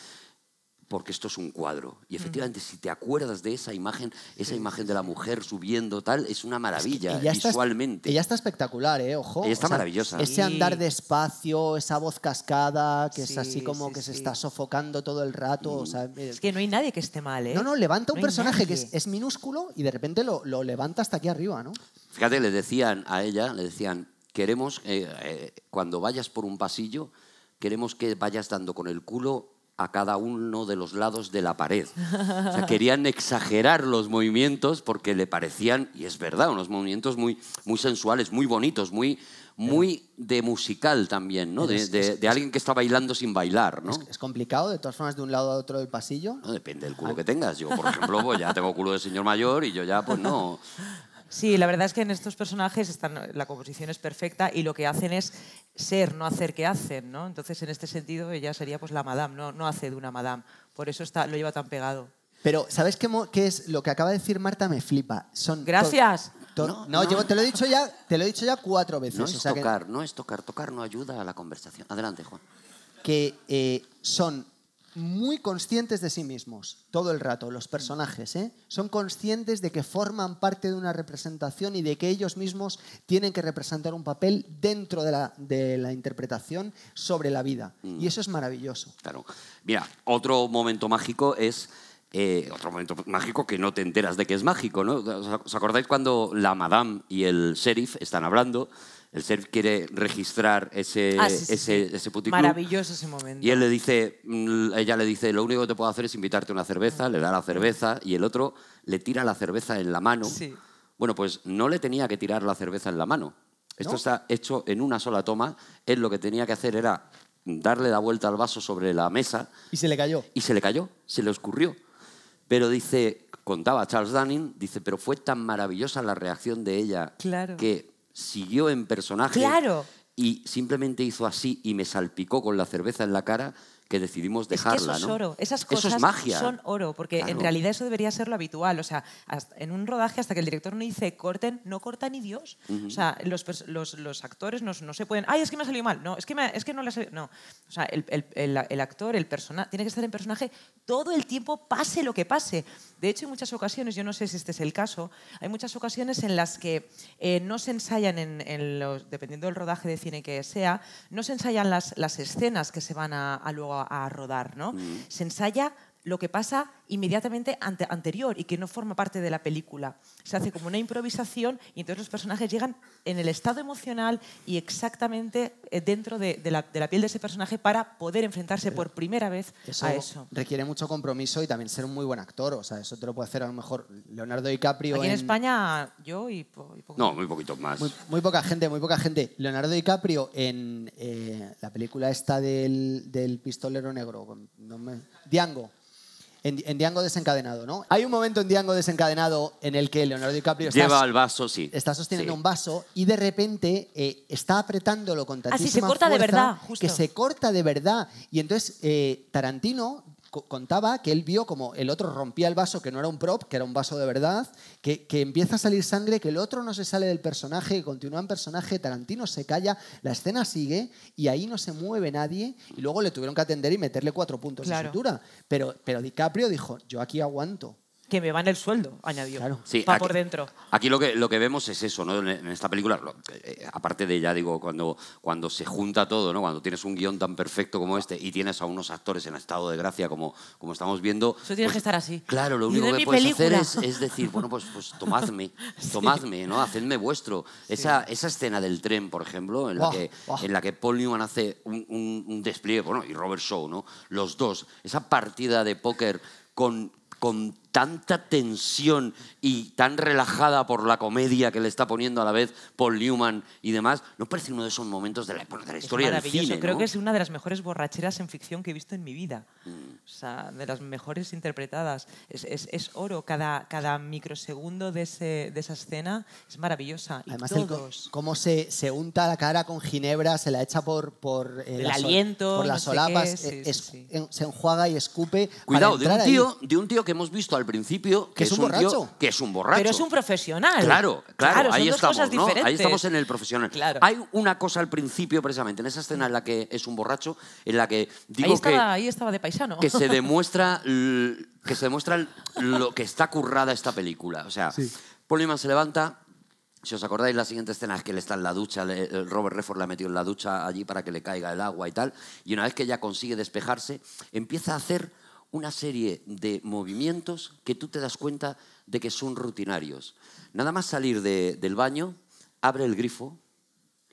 porque esto es un cuadro. Y efectivamente, mm. si te acuerdas de esa imagen, esa sí. imagen de la mujer subiendo, tal, es una maravilla es que ella visualmente. Está, ella está espectacular, ¿eh? Ojo. Ella está o sea, maravillosa. Ese andar despacio, esa voz cascada, que sí, es así como sí, que sí. se está sofocando todo el rato. Mm. O sea, es que no hay nadie que esté mal, ¿eh? No, no, levanta un no personaje que es, es minúsculo y de repente lo, lo levanta hasta aquí arriba, ¿no? Fíjate, le decían a ella, le decían, queremos, eh, eh, cuando vayas por un pasillo, queremos que vayas dando con el culo a cada uno de los lados de la pared. O sea, querían exagerar los movimientos porque le parecían, y es verdad, unos movimientos muy, muy sensuales, muy bonitos, muy, muy de musical también, ¿no? De, de, de alguien que está bailando sin bailar, ¿no? ¿Es complicado, de todas formas, de un lado a otro del pasillo? No, depende del culo que tengas. Yo, por ejemplo, pues ya tengo culo de señor mayor y yo ya, pues no... Sí, la verdad es que en estos personajes están, la composición es perfecta y lo que hacen es ser, no hacer que hacen, ¿no? Entonces, en este sentido, ella sería pues la madame, no, no hace de una madame. Por eso está, lo lleva tan pegado. Pero, ¿sabes qué, qué es? Lo que acaba de decir Marta me flipa. Son Gracias. No, no, no. Llevo, te, lo he dicho ya, te lo he dicho ya cuatro veces. No es o sea tocar, que, no es tocar. Tocar no ayuda a la conversación. Adelante, Juan. Que eh, son muy conscientes de sí mismos, todo el rato, los personajes, ¿eh? Son conscientes de que forman parte de una representación y de que ellos mismos tienen que representar un papel dentro de la, de la interpretación sobre la vida. Mm. Y eso es maravilloso. Claro. Mira, otro momento mágico es... Eh, otro momento mágico que no te enteras de que es mágico, ¿no? ¿Os acordáis cuando la madame y el sheriff están hablando El sheriff quiere registrar ese, ah, sí, sí, ese, sí. ese puticlub. Maravilloso ese momento. Y él le dice, ella le dice, lo único que te puedo hacer es invitarte una cerveza, le da la cerveza y el otro le tira la cerveza en la mano. Sí. Bueno, pues no le tenía que tirar la cerveza en la mano. Esto ¿No? está hecho en una sola toma. Él lo que tenía que hacer era darle la vuelta al vaso sobre la mesa. Y se le cayó. Y se le cayó, se le escurrió. Pero dice, contaba Charles Dunning, dice, pero fue tan maravillosa la reacción de ella claro. que siguió en personaje claro. y simplemente hizo así y me salpicó con la cerveza en la cara que decidimos dejarla. Es que eso ¿no? es oro. Esas cosas eso es magia. Son oro, porque claro. en realidad eso debería ser lo habitual. O sea, en un rodaje, hasta que el director no dice corten, no corta ni Dios. Uh-huh. O sea, los, los, los actores no, no se pueden... ¡Ay, es que me ha salido mal! No, es que, me, es que no le ha salido... No. O sea, el, el, el, el actor, el personaje, tiene que estar en personaje todo el tiempo, pase lo que pase. De hecho, en muchas ocasiones, yo no sé si este es el caso, hay muchas ocasiones en las que eh, no se ensayan, en, en los, dependiendo del rodaje de cine que sea, no se ensayan las, las escenas que se van a, a luego a, a rodar, ¿no? Mm. Se ensaya lo que pasa inmediatamente ante, anterior y que no forma parte de la película. Se hace como una improvisación y entonces los personajes llegan en el estado emocional y exactamente dentro de, de, la, de la piel de ese personaje para poder enfrentarse Pero por primera vez eso a eso. Requiere mucho compromiso y también ser un muy buen actor. O sea, eso te lo puede hacer a lo mejor Leonardo DiCaprio. Aquí en, en... España yo y, po y poco... No, muy poquito más. Muy, muy poca gente, muy poca gente. Leonardo DiCaprio en eh, la película esta del, del pistolero negro, no me... Django. En, en Django desencadenado, ¿no? Hay un momento en Django desencadenado en el que Leonardo DiCaprio lleva está, el vaso, sí. está sosteniendo sí. un vaso y de repente eh, está apretándolo con tantísima ah, sí, se corta fuerza de verdad, justo. que se corta de verdad. Y entonces eh, Tarantino co contaba que él vio como el otro rompía el vaso, que no era un prop, que era un vaso de verdad, que, que empieza a salir sangre, que el otro no se sale del personaje, que continúa en personaje, Tarantino se calla, la escena sigue y ahí no se mueve nadie y luego le tuvieron que atender y meterle cuatro puntos claro. de sutura. Pero, pero DiCaprio dijo, yo aquí aguanto. Que me van el sueldo, añadió. Claro. Sí, pa aquí, por dentro. Aquí lo que, lo que vemos es eso, ¿no? En, en esta película, lo, eh, aparte de, ya digo, cuando, cuando se junta todo, ¿no? Cuando tienes un guión tan perfecto como este y tienes a unos actores en estado de gracia como, como estamos viendo... Eso tienes pues, que estar así. Claro, lo único que puedes película. hacer es, es decir, bueno, pues, pues tomadme, tomadme, sí. ¿no? Hacedme vuestro. Sí. Esa, esa escena del tren, por ejemplo, en la, oh, que, oh. en la que Paul Newman hace un, un, un despliegue, bueno, y Robert Shaw, ¿no? Los dos, esa partida de póker con... con tanta tensión y tan relajada por la comedia que le está poniendo a la vez Paul Newman y demás, ¿no parece uno de esos momentos de la, de la historia del cine? ¿No? Creo que es una de las mejores borracheras en ficción que he visto en mi vida. Mm. O sea, de las mejores interpretadas. Es, es, es oro. Cada, cada microsegundo de, ese, de esa escena es maravillosa. Además, y todos... el, cómo se, se unta la cara con ginebra, se la echa por, por eh, el la aliento, por las no solapas, sí, es, sí, sí. se enjuaga y escupe. Cuidado, de un, tío, de un tío que hemos visto al principio que es un borracho, tío, que es un borracho, pero es un profesional. Claro, claro, claro ahí estamos, cosas ¿no? Ahí estamos en el profesional. Claro. Hay una cosa al principio, precisamente, en esa escena en la que es un borracho, en la que digo ahí estaba, que ahí estaba de paisano, que se demuestra, que se demuestra lo que está currada esta película. O sea, sí. Paul Newman se levanta. Si os acordáis, la siguiente escena es que él está en la ducha, Robert Redford la ha metido en la ducha allí para que le caiga el agua y tal. Y una vez que ya consigue despejarse, empieza a hacer una serie de movimientos que tú te das cuenta de que son rutinarios. Nada más salir de, del baño, abre el grifo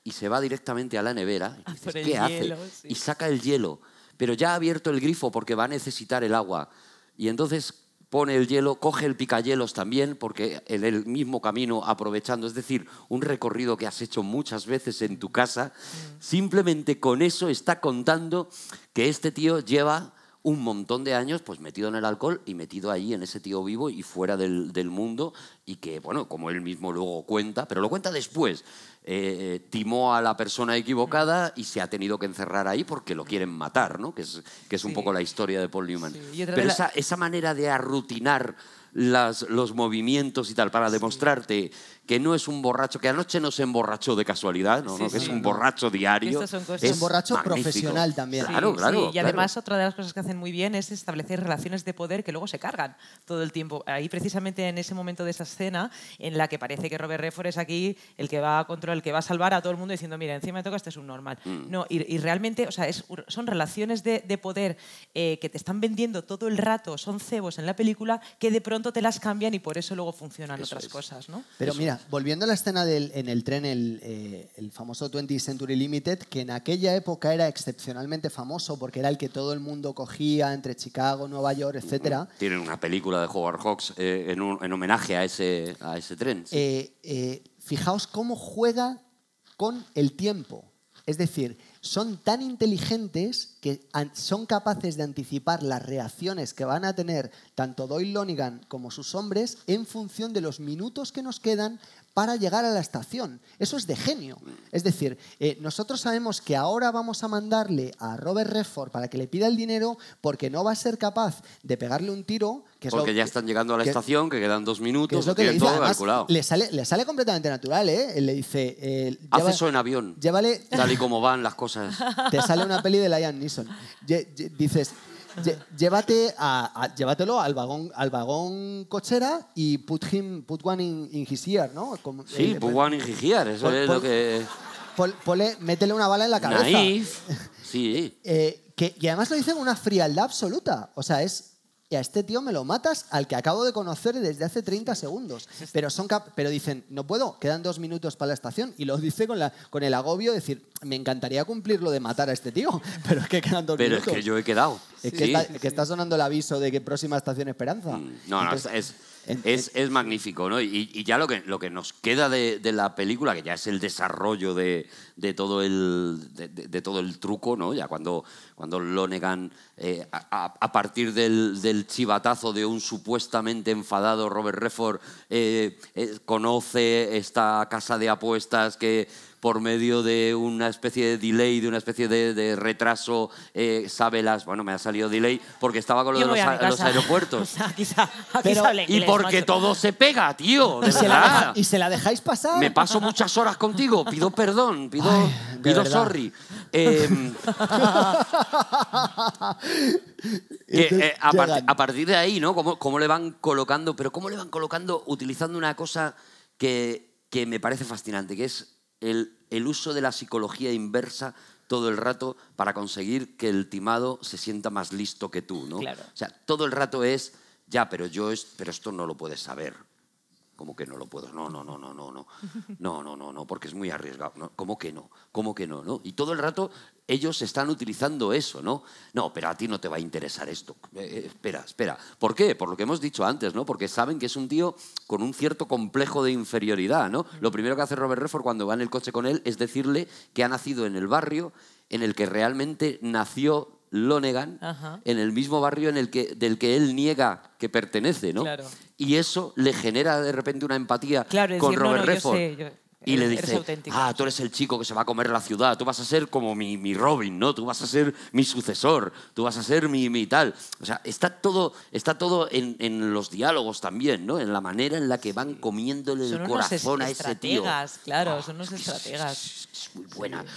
y se va directamente a la nevera. Y dices, ¿qué hace? Sí. Y saca el hielo. Pero ya ha abierto el grifo porque va a necesitar el agua. Y entonces pone el hielo, coge el picayelos también, porque en el mismo camino aprovechando. Es decir, un recorrido que has hecho muchas veces en tu casa. Mm. Simplemente con eso está contando que este tío lleva... un montón de años pues metido en el alcohol y metido ahí en ese tío vivo y fuera del, del mundo y que, bueno, como él mismo luego cuenta, pero lo cuenta después, eh, timó a la persona equivocada y se ha tenido que encerrar ahí porque lo quieren matar, ¿no? Que es, que es un sí. poco la historia de Paul Newman. Sí. Pero la... esa, esa manera de arrutinar las, los movimientos y tal para sí. demostrarte... que no es un borracho, que anoche no se emborrachó de casualidad, ¿no? Sí, no, que sí, es un no. borracho diario. Es un borracho magnífico. profesional también. Sí, claro, claro. Sí. Y claro. además otra de las cosas que hacen muy bien es establecer relaciones de poder que luego se cargan todo el tiempo. Ahí precisamente en ese momento de esa escena en la que parece que Robert Redford es aquí el que va a controlar, el que va a salvar a todo el mundo diciendo, mira, encima me toca, este es un normal. Mm. No, y, y realmente, o sea, es, son relaciones de, de poder eh, que te están vendiendo todo el rato, son cebos en la película que de pronto tanto te las cambian y por eso luego funcionan eso otras es. cosas, ¿no? Pero eso mira, es. volviendo a la escena del, en el tren, el, eh, el famoso twentieth century limited, que en aquella época era excepcionalmente famoso porque era el que todo el mundo cogía entre Chicago, Nueva York, etcétera. Tienen una película de Howard Hawks eh, en, un, en homenaje a ese, a ese tren. Sí. Eh, eh, fijaos cómo juega con el tiempo. Es decir, son tan inteligentes que son capaces de anticipar las reacciones que van a tener tanto Doyle Lonigan como sus hombres en función de los minutos que nos quedan para llegar a la estación. Eso es de genio. Es decir, eh, nosotros sabemos que ahora vamos a mandarle a Robert Redford para que le pida el dinero porque no va a ser capaz de pegarle un tiro. Que es porque lo, ya están llegando a la que, estación, que quedan dos minutos, que lo que tienen le dice, todo además, calculado. Le sale, le sale completamente natural, ¿eh? Le dice... Eh, Haz lleva, eso en avión, llévale, tal y como van las cosas. Te sale una peli de Liam Neeson. Ye, ye, dices... Llévate a, a, llévatelo al vagón, al vagón cochera y put, him, put one in, in his ear, ¿no? Como, sí, eh, put one in his ear, eso pol, es pol, lo que... Pol, ponle, métele una bala en la cabeza. Naif, sí. eh, que, y además lo dicen con una frialdad absoluta. O sea, es... a este tío me lo matas al que acabo de conocer desde hace treinta segundos. Pero, son cap pero dicen, no puedo, quedan dos minutos para la estación. Y lo dice con, la, con el agobio de decir, me encantaría cumplir lo de matar a este tío, pero es que quedan dos pero minutos. Pero es que yo he quedado. Es sí, que, está, sí, sí. que está sonando el aviso de que próxima estación Esperanza. No, Entonces, no, es... Es, es magnífico, ¿no? Y, y ya lo que, lo que nos queda de, de la película, que ya es el desarrollo de, de, todo, el, de, de, de todo el truco, ¿no? Ya cuando, cuando Lonegan, eh, a, a partir del, del chivatazo de un supuestamente enfadado Robert Redford, eh, eh, conoce esta casa de apuestas que... por medio de una especie de delay, de una especie de, de retraso, eh, sabe las... Bueno, me ha salido delay porque estaba con lo de los, a, los aeropuertos. O sea, quizá, Pero, inglés, y porque macho. todo se pega, tío, de ¿Y, se la deja, ¿Y se la dejáis pasar? Me paso muchas horas contigo, pido perdón, pido, Ay, pido sorry. Eh, que, eh, a, part, a partir de ahí, ¿no? ¿Cómo, cómo le van colocando... Pero cómo le van colocando utilizando una cosa que, que me parece fascinante, que es... El, el uso de la psicología inversa todo el rato para conseguir que el timado se sienta más listo que tú, ¿no? Claro. O sea, todo el rato es, ya, pero yo es, pero esto no lo puedes saber. ¿Cómo que no lo puedo? No, no, no, no, no, no, no, no, no, no, porque es muy arriesgado. No, ¿Cómo que no? ¿Cómo que no? ¿No? Y todo el rato ellos están utilizando eso, ¿no? No, pero a ti no te va a interesar esto. Eh, espera, espera. ¿Por qué? Por lo que hemos dicho antes, ¿no? Porque saben que es un tío con un cierto complejo de inferioridad, ¿no? Lo primero que hace Robert Redford cuando va en el coche con él es decirle que ha nacido en el barrio en el que realmente nació Lonegan, Ajá. en el mismo barrio en el que, del que él niega que pertenece, ¿no? Claro. Y eso le genera de repente una empatía claro, con decir, Robert no, no, Redford. Yo sé, yo... Y le dice, ah, tú eres el chico que se va a comer la ciudad, tú vas a ser como mi, mi Robin, ¿no? Tú vas a ser mi sucesor, tú vas a ser mi, mi tal. O sea, está todo, está todo en, en los diálogos también, ¿no? En la manera en la que van comiéndole el corazón a ese tío. Son unos estrategas, claro, son unos estrategas. Es muy buena. Sí.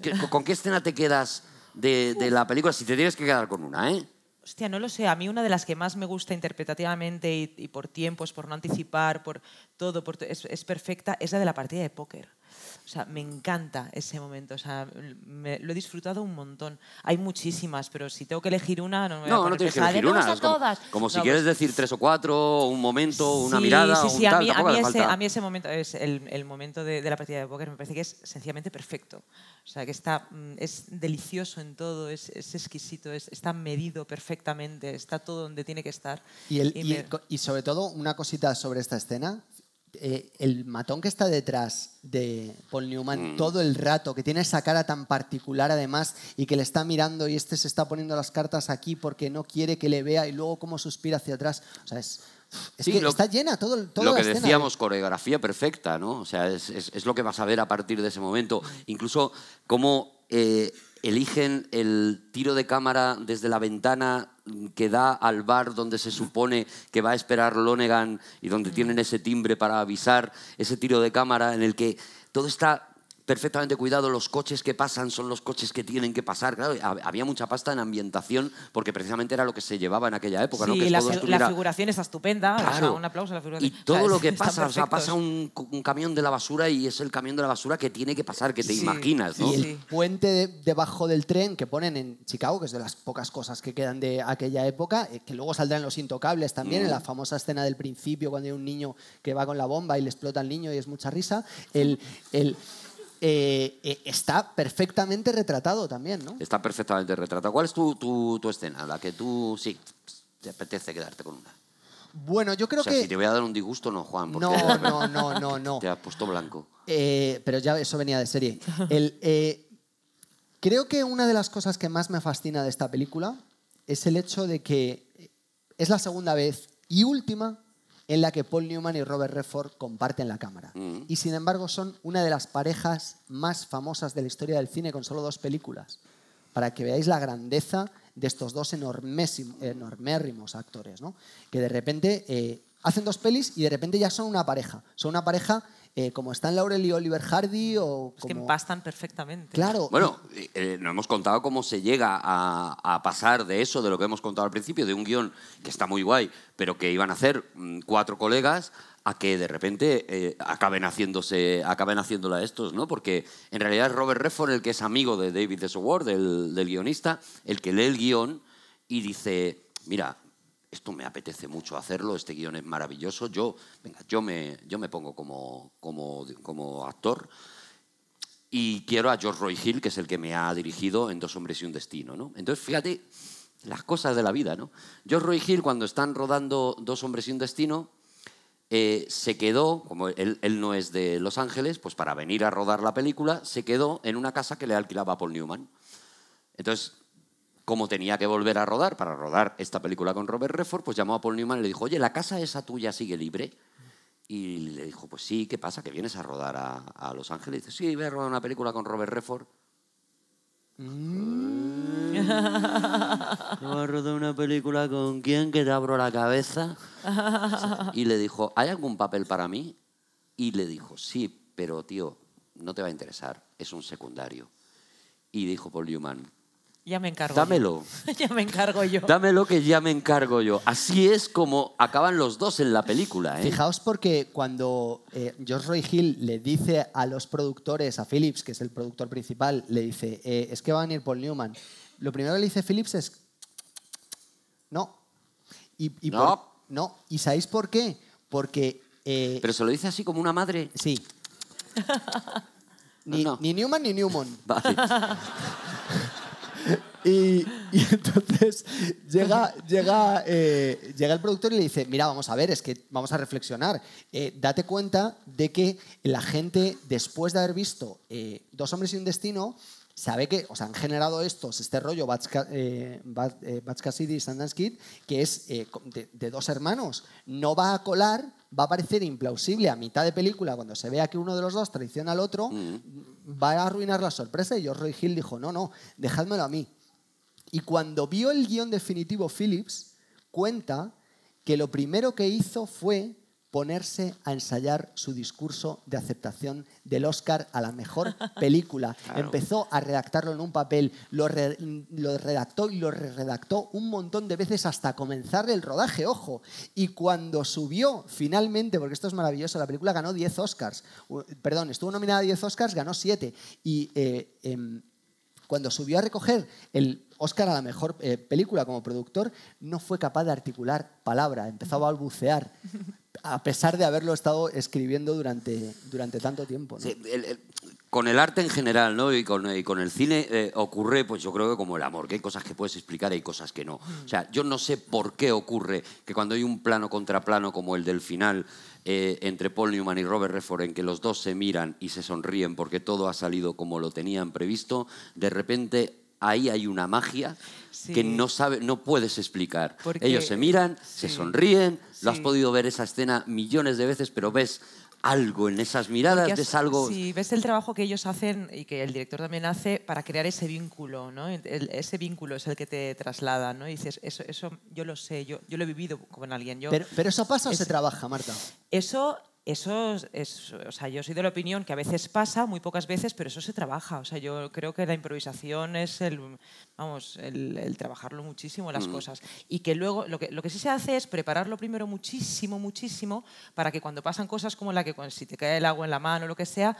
¿Con, ¿Con qué escena te quedas de, de la película? Si te tienes que quedar con una, ¿eh? Hostia, no lo sé. A mí una de las que más me gusta interpretativamente y, y por tiempos, por no anticipar, por todo, por, es, es perfecta, es la de la partida de póker. O sea, me encanta ese momento. O sea, me, lo he disfrutado un montón. Hay muchísimas, pero si tengo que elegir una... No, me voy no, a no tienes pesada. que elegir una. Como, como si no, quieres pues, decir tres o cuatro, un momento, sí, una mirada, sí, sí, un sí, tal. A mí, a mí, ese, a mí ese momento, es el, el momento de, de la partida de póker me parece que es sencillamente perfecto. O sea, que está, es delicioso en todo, es, es exquisito, es, está medido perfectamente, está todo donde tiene que estar. Y, el, y, y, me... y sobre todo, una cosita sobre esta escena... Eh, el matón que está detrás de Paul Newman mm. todo el rato, que tiene esa cara tan particular además y que le está mirando y este se está poniendo las cartas aquí porque no quiere que le vea y luego cómo suspira hacia atrás. O sea, es... Es sí, que lo, está llena todo, todo lo que escena, decíamos, ¿eh? Coreografía perfecta, ¿no? O sea, es, es, es lo que vas a ver a partir de ese momento. Incluso cómo eh, eligen el tiro de cámara desde la ventana que da al bar donde se supone que va a esperar Lonegan y donde mm. tienen ese timbre para avisar, ese tiro de cámara en el que todo está... perfectamente cuidado, los coches que pasan son los coches que tienen que pasar. Claro, había mucha pasta en ambientación porque precisamente era lo que se llevaba en aquella época. Sí, ¿no? Que la, todo estuviera... la figuración está estupenda. Claro. O sea, un aplauso a la figuración. Y todo, o sea, lo que pasa, o sea, pasa un, un camión de la basura y es el camión de la basura que tiene que pasar, que te sí, imaginas, ¿no? Y el puente de, debajo del tren que ponen en Chicago, que es de las pocas cosas que quedan de aquella época, que luego saldrán Los Intocables también, mm. en la famosa escena del principio cuando hay un niño que va con la bomba y le explota al niño y es mucha risa. El... el Eh, eh, está perfectamente retratado también, ¿no? Está perfectamente retratado. ¿Cuál es tu, tu, tu escena? La que tú, sí, te apetece quedarte con una. Bueno, yo creo o sea, que... Si te voy a dar un disgusto, no, Juan. Porque no, no, no, no, no. Te has puesto blanco. Eh, pero ya eso venía de serie. El, eh, creo que una de las cosas que más me fascina de esta película es el hecho de que es la segunda vez y última en la que Paul Newman y Robert Redford comparten la cámara. Mm. Y, sin embargo, son una de las parejas más famosas de la historia del cine con solo dos películas, para que veáis la grandeza de estos dos enormérrimos actores, ¿no? Que de repente eh, hacen dos pelis y de repente ya son una pareja. Son una pareja... Eh, como están Laurel y Oliver Hardy o como... Es que empastan perfectamente. Claro. Bueno, eh, nos hemos contado cómo se llega a, a pasar de eso, de lo que hemos contado al principio, de un guión que está muy guay, pero que iban a hacer cuatro colegas, a que de repente eh, acaben, haciéndose, acaben haciéndola estos, ¿no? Porque en realidad es Robert Redford el que es amigo de David S. Ward, del, del guionista, el que lee el guión y dice, mira... Esto me apetece mucho hacerlo, este guión es maravilloso. Yo, venga, yo me, yo me pongo como, como, como actor y quiero a George Roy Hill, que es el que me ha dirigido en Dos hombres y un destino, ¿no? Entonces, fíjate las cosas de la vida, ¿no? George Roy Hill, cuando están rodando Dos hombres y un destino, eh, se quedó, como él, él no es de Los Ángeles, pues para venir a rodar la película, se quedó en una casa que le alquilaba a Paul Newman. Entonces... Como tenía que volver a rodar para rodar esta película con Robert Redford, pues llamó a Paul Newman y le dijo, oye, ¿la casa esa tuya sigue libre? Y le dijo, pues sí, ¿qué pasa? ¿Que vienes a rodar a, a Los Ángeles? Y dice, sí, voy a rodar una película con Robert Redford. Mm. ¿No vas a rodar una película con quién? Que te abro la cabeza. Y le dijo, ¿hay algún papel para mí? Y le dijo, sí, pero tío, no te va a interesar, es un secundario. Y dijo Paul Newman, ya me encargo. Dámelo. Yo. Ya me encargo yo. Dámelo que ya me encargo yo. Así es como acaban los dos en la película, ¿eh? Fijaos porque cuando eh, George Roy Hill le dice a los productores, a Phillips, que es el productor principal, le dice, eh, es que va a venir Paul Newman. Lo primero que le dice Phillips es, no. Y, y no. Por, no. ¿Y sabéis por qué? Porque... Eh, pero se lo dice así como una madre. Sí. ni, no. ni Newman ni Newman. Vale. Y, y entonces llega, llega, eh, llega el productor y le dice, mira, vamos a ver, es que vamos a reflexionar. Eh, date cuenta de que la gente, después de haber visto eh, Dos hombres y un destino, sabe que os han generado estos, este rollo Butch, eh, Butch, eh, Butch Cassidy y Sundance Kid, que es eh, de, de dos hermanos. No va a colar, va a parecer implausible a mitad de película, cuando se vea que uno de los dos traiciona al otro, mm. va a arruinar la sorpresa. Y George Roy Hill dijo, no, no, dejádmelo a mí. Y cuando vio el guión definitivo, Phillips cuenta que lo primero que hizo fue ponerse a ensayar su discurso de aceptación del Oscar a la mejor película. Claro. Empezó a redactarlo en un papel, lo, re lo redactó y lo re-redactó un montón de veces hasta comenzar el rodaje, ojo. Y cuando subió, finalmente, porque esto es maravilloso, la película ganó diez Oscars. Perdón, estuvo nominada a diez Oscars, ganó siete. Y eh, eh, cuando subió a recoger el... Oscar a la mejor eh, película como productor, no fue capaz de articular palabra, empezó a balbucear, a pesar de haberlo estado escribiendo durante, durante tanto tiempo, ¿no? Sí, el, el, con el arte en general, ¿no? y, con, y con el cine eh, ocurre, pues yo creo que como el amor, que hay cosas que puedes explicar y hay cosas que no. O sea, yo no sé por qué ocurre que cuando hay un plano contra plano como el del final eh, entre Paul Newman y Robert Redford, en que los dos se miran y se sonríen porque todo ha salido como lo tenían previsto, de repente... Ahí hay una magia sí. que no, sabe, no puedes explicar. Porque ellos se miran, sí. se sonríen, sí. lo has podido ver esa escena millones de veces, pero ves algo en esas miradas, has, ves algo... Sí, ves el trabajo que ellos hacen y que el director también hace para crear ese vínculo, ¿no? El, ese vínculo es el que te traslada, ¿no? Y dices, eso, eso yo lo sé, yo, yo lo he vivido con alguien. Yo, pero, ¿Pero eso pasa o es, se trabaja, Marta? Eso... Eso es, o sea, yo soy de la opinión que a veces pasa, muy pocas veces, pero eso se trabaja. O sea, yo creo que la improvisación es el, vamos, el, el trabajarlo muchísimo, las mm. cosas. Y que luego, lo que, lo que sí se hace es prepararlo primero muchísimo, muchísimo, para que cuando pasan cosas como la que si te cae el agua en la mano o lo que sea,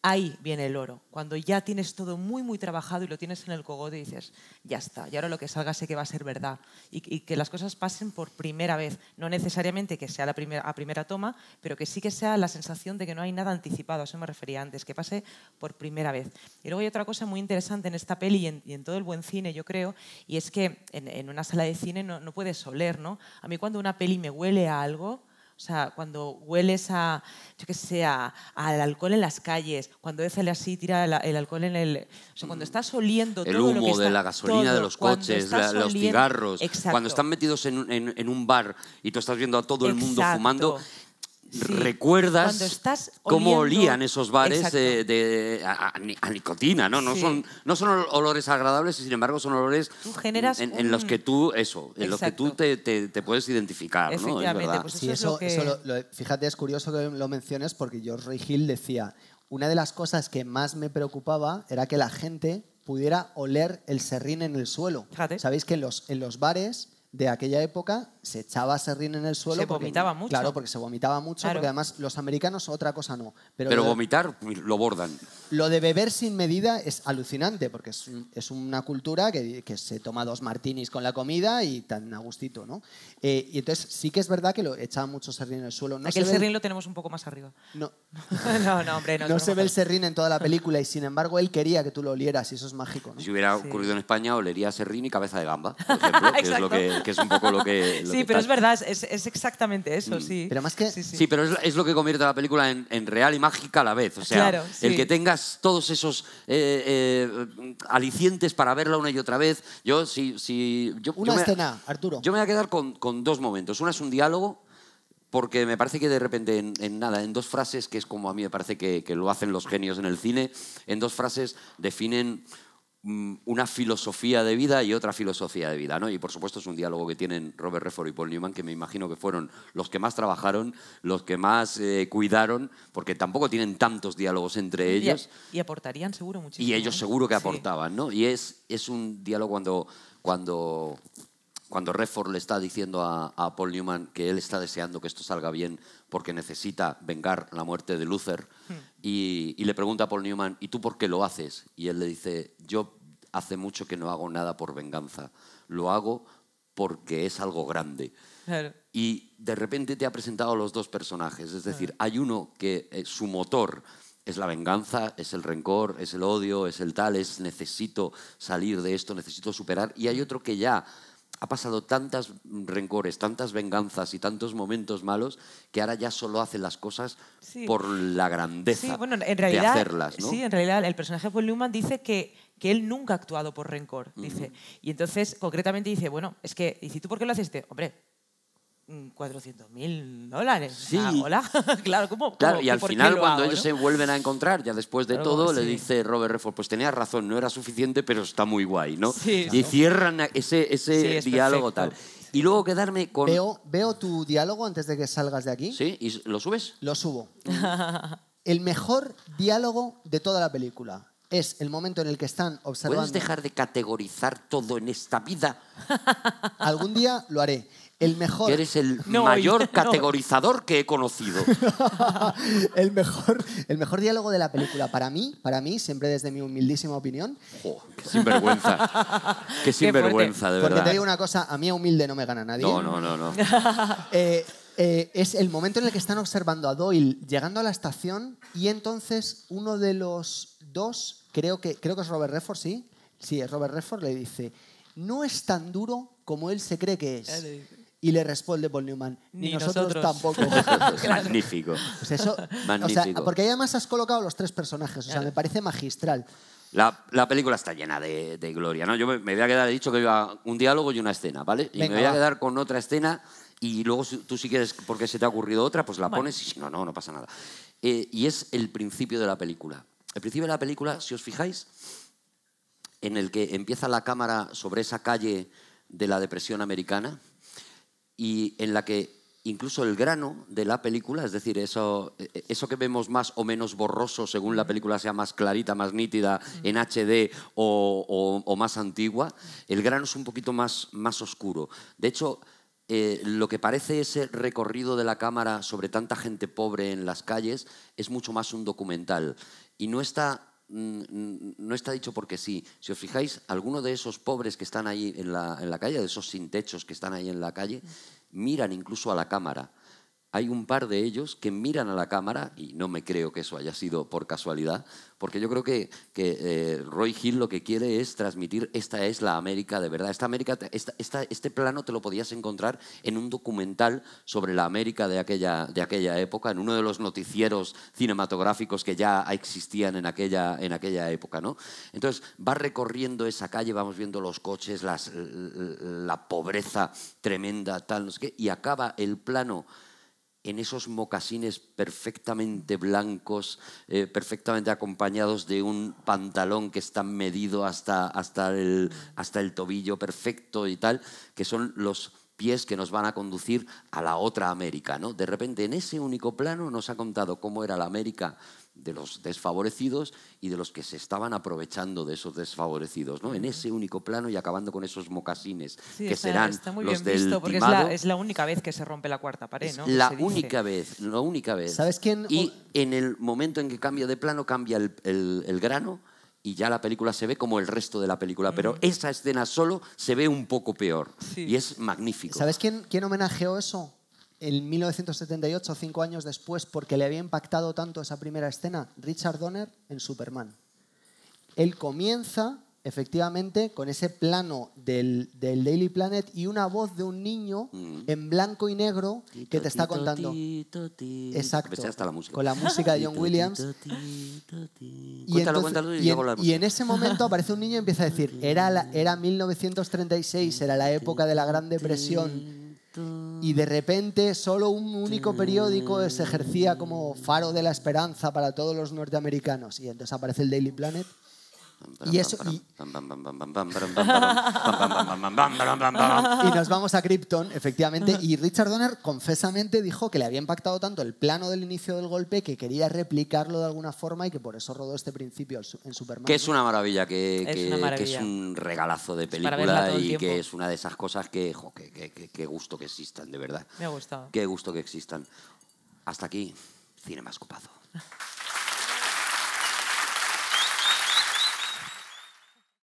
ahí viene el oro. Cuando ya tienes todo muy, muy trabajado y lo tienes en el cogote y dices, ya está, y ahora lo que salga sé que va a ser verdad. Y, y que las cosas pasen por primera vez. No necesariamente que sea la primera, a primera toma, pero que sí que sea la sensación de que no hay nada anticipado. A eso me refería antes, que pase por primera vez. Y luego hay otra cosa muy interesante en esta peli y en, y en todo el buen cine, yo creo, y es que en, en una sala de cine no, no puedes oler, ¿no? A mí cuando una peli me huele a algo... O sea, cuando hueles a, yo qué sé, a, al alcohol en las calles, cuando échale así, tira el, el alcohol en el... O sea, cuando estás oliendo el todo humo lo que está, de la gasolina, todo, de los coches, la, oliendo, los cigarros. Exacto. Cuando están metidos en, en, en un bar y tú estás viendo a todo el mundo exacto. fumando... Sí. ¿Recuerdas estás cómo oliendo, olían esos bares de, de, a, a nicotina? No, no, sí. son, no son olores agradables y, sin embargo, son olores en, un... en los que tú, eso, en los que tú te, te, te puedes identificar. ¿No? Es verdad. Pues eso sí, eso, es lo que... eso lo, lo, fíjate, es curioso que lo menciones porque George Roy Hill decía, una de las cosas que más me preocupaba era que la gente pudiera oler el serrín en el suelo. Fíjate. Sabéis que en los, en los bares... de aquella época se echaba serrín en el suelo. Se porque, vomitaba mucho. Claro, porque se vomitaba mucho, claro. Porque además los americanos otra cosa no. Pero, pero lo, vomitar lo bordan. Lo de beber sin medida es alucinante, porque es, es una cultura que, que se toma dos martinis con la comida y tan a gustito, ¿no? Eh, y entonces sí que es verdad que lo echaban mucho serrín en el suelo. No Aquí el serrín el... lo tenemos un poco más arriba. No, no, no, hombre. No, no se ve el serrín en toda la película y sin embargo él quería que tú lo olieras y eso es mágico, ¿no? Si hubiera sí. ocurrido en España, olería serrín y cabeza de gamba, por ejemplo, que es lo que... que es un poco lo que... Lo sí, que pero tal. es verdad, es, es exactamente eso, mm. sí. Pero más que... Sí, sí. sí pero es, es lo que convierte a la película en, en real y mágica a la vez. O sea, claro, sí. el que tengas todos esos eh, eh, alicientes para verla una y otra vez. Yo, si... si yo, una yo escena, me, Arturo. Yo me voy a quedar con, con dos momentos. Una es un diálogo, porque me parece que de repente en, en nada, en dos frases, que es como a mí me parece que, que lo hacen los genios en el cine, en dos frases definen... una filosofía de vida y otra filosofía de vida, ¿no? Y por supuesto es un diálogo que tienen Robert Redford y Paul Newman, que me imagino que fueron los que más trabajaron, los que más eh, cuidaron, porque tampoco tienen tantos diálogos entre ellos. Y, a, y aportarían seguro muchísimo. Y ellos ¿no? seguro que aportaban, sí. ¿no? Y es, es un diálogo cuando, cuando, cuando Redford le está diciendo a, a Paul Newman que él está deseando que esto salga bien porque necesita vengar la muerte de Luther. Hmm. Y, y le pregunta a Paul Newman, ¿y tú por qué lo haces? Y él le dice, yo hace mucho que no hago nada por venganza, lo hago porque es algo grande. Claro. Y de repente te ha presentado a los dos personajes, es decir, claro. hay uno que eh, su motor es la venganza, es el rencor, es el odio, es el tal, es necesito salir de esto, necesito superar, y hay otro que ya... ha pasado tantas rencores, tantas venganzas y tantos momentos malos que ahora ya solo hace las cosas sí. por la grandeza sí, bueno, en realidad, de hacerlas, ¿no? Sí, en realidad el personaje de Paul Newman dice que, que él nunca ha actuado por rencor. Uh-huh. dice. Y entonces, concretamente, dice, bueno, es que, ¿y si tú por qué lo haces? Hombre, cuatrocientos mil dólares. Sí. Ah, hola. claro, ¿cómo? Claro, ¿cómo? Y al final, cuando hago, ellos ¿no? se vuelven a encontrar, ya después de claro, todo, sí. le dice Robert Redford, pues tenías razón, no era suficiente, pero está muy guay, ¿no? Sí, y claro. cierran ese, ese sí, diálogo perfecto. Tal. Y luego quedarme con... ¿Veo, ¿Veo tu diálogo antes de que salgas de aquí? Sí, ¿y lo subes? Lo subo. El mejor diálogo de toda la película. Es el momento en el que están observando... ¿Puedes dejar de categorizar todo en esta vida? Algún día lo haré. El mejor... Eres el no, mayor no. categorizador que he conocido. el, mejor, el mejor diálogo de la película. Para mí, para mí siempre desde mi humildísima opinión... Oh, ¡Qué sinvergüenza! ¡Qué sinvergüenza, de verdad! Porque te digo una cosa, a mí humilde no me gana nadie. No, no, no. no. eh, Eh, es el momento en el que están observando a Doyle llegando a la estación y entonces uno de los dos, creo que, creo que es Robert Redford, ¿sí? Sí, es Robert Redford, le dice, no es tan duro como él se cree que es. Y le responde Paul Newman, ni, ni nosotros, nosotros tampoco. Magnífico. Pues eso, Magnífico. O sea, porque además has colocado los tres personajes, o sea, me parece magistral. La, la película está llena de, de gloria, ¿no? Yo me, me voy a quedar, he dicho que iba un diálogo y una escena, ¿vale? Y Venga, me voy a quedar con otra escena... Y luego tú si quieres, porque se te ha ocurrido otra, pues la pones y si no, no, no pasa nada. Eh, y es el principio de la película. El principio de la película, si os fijáis, en el que empieza la cámara sobre esa calle de la Depresión Americana y en la que incluso el grano de la película, es decir, eso, eso que vemos más o menos borroso según la película sea más clarita, más nítida, en H D o, o, o más antigua, el grano es un poquito más, más oscuro. De hecho, eh, lo que parece ese recorrido de la cámara sobre tanta gente pobre en las calles es mucho más un documental. Y no está... no está dicho porque sí. Si os fijáis, alguno de esos pobres que están ahí en la, en la calle, de esos sin techos que están ahí en la calle, miran incluso a la cámara. Hay un par de ellos que miran a la cámara, y no me creo que eso haya sido por casualidad, porque yo creo que, que eh, Roy Hill lo que quiere es transmitir esta es la América de verdad. Esta América, esta, esta, este plano te lo podías encontrar en un documental sobre la América de aquella, de aquella época, en uno de los noticieros cinematográficos que ya existían en aquella, en aquella época, ¿no? Entonces, va recorriendo esa calle, vamos viendo los coches, las, la pobreza tremenda, tal, no sé qué, y acaba el plano en esos mocasines perfectamente blancos, eh, perfectamente acompañados de un pantalón que está medido hasta, hasta, el, hasta el tobillo perfecto y tal, que son los pies que nos van a conducir a la otra América, ¿no? De repente, en ese único plano nos ha contado cómo era la América de los desfavorecidos y de los que se estaban aprovechando de esos desfavorecidos, ¿no? En ese único plano y acabando con esos mocasines, sí, que está, serán está muy los bien del visto, porque timado. Es la, es la única vez que se rompe la cuarta pared, ¿no? La única vez, la única vez. ¿Sabes quién? Y en el momento en que cambia de plano, cambia el, el, el grano y ya la película se ve como el resto de la película, mm. pero esa escena solo se ve un poco peor, sí. Y es magnífico. ¿Sabes quién, quién homenajeó eso? En mil novecientos setenta y ocho, cinco años después, porque le había impactado tanto esa primera escena, Richard Donner en Superman. Él comienza, efectivamente, con ese plano del, del Daily Planet y una voz de un niño mm. en blanco y negro tito, que te está tito, contando. Tito, tito. Exacto. Hasta la música. Con la música de John tito, Williams. Tito, tito, tito. Y, entonces, y, en, y en ese momento aparece un niño y empieza a decir, era, la, era mil novecientos treinta y seis, era la época de la Gran Depresión. Y de repente solo un único periódico se ejercía como faro de la esperanza para todos los norteamericanos. Y entonces aparece el Daily Planet. Y eso... Y, y nos vamos a Krypton, efectivamente. Y Richard Donner confesamente dijo que le había impactado tanto el plano del inicio del golpe que quería replicarlo de alguna forma y que por eso rodó este principio en Superman. Que es una maravilla, que es, que, una maravilla. Que es un regalazo de película y tiempo. Que es una de esas cosas que, jo, que, que, que, que gusto que existan, de verdad. Me ha gustado. Qué gusto que existan. Hasta aquí, Cinemascopazo.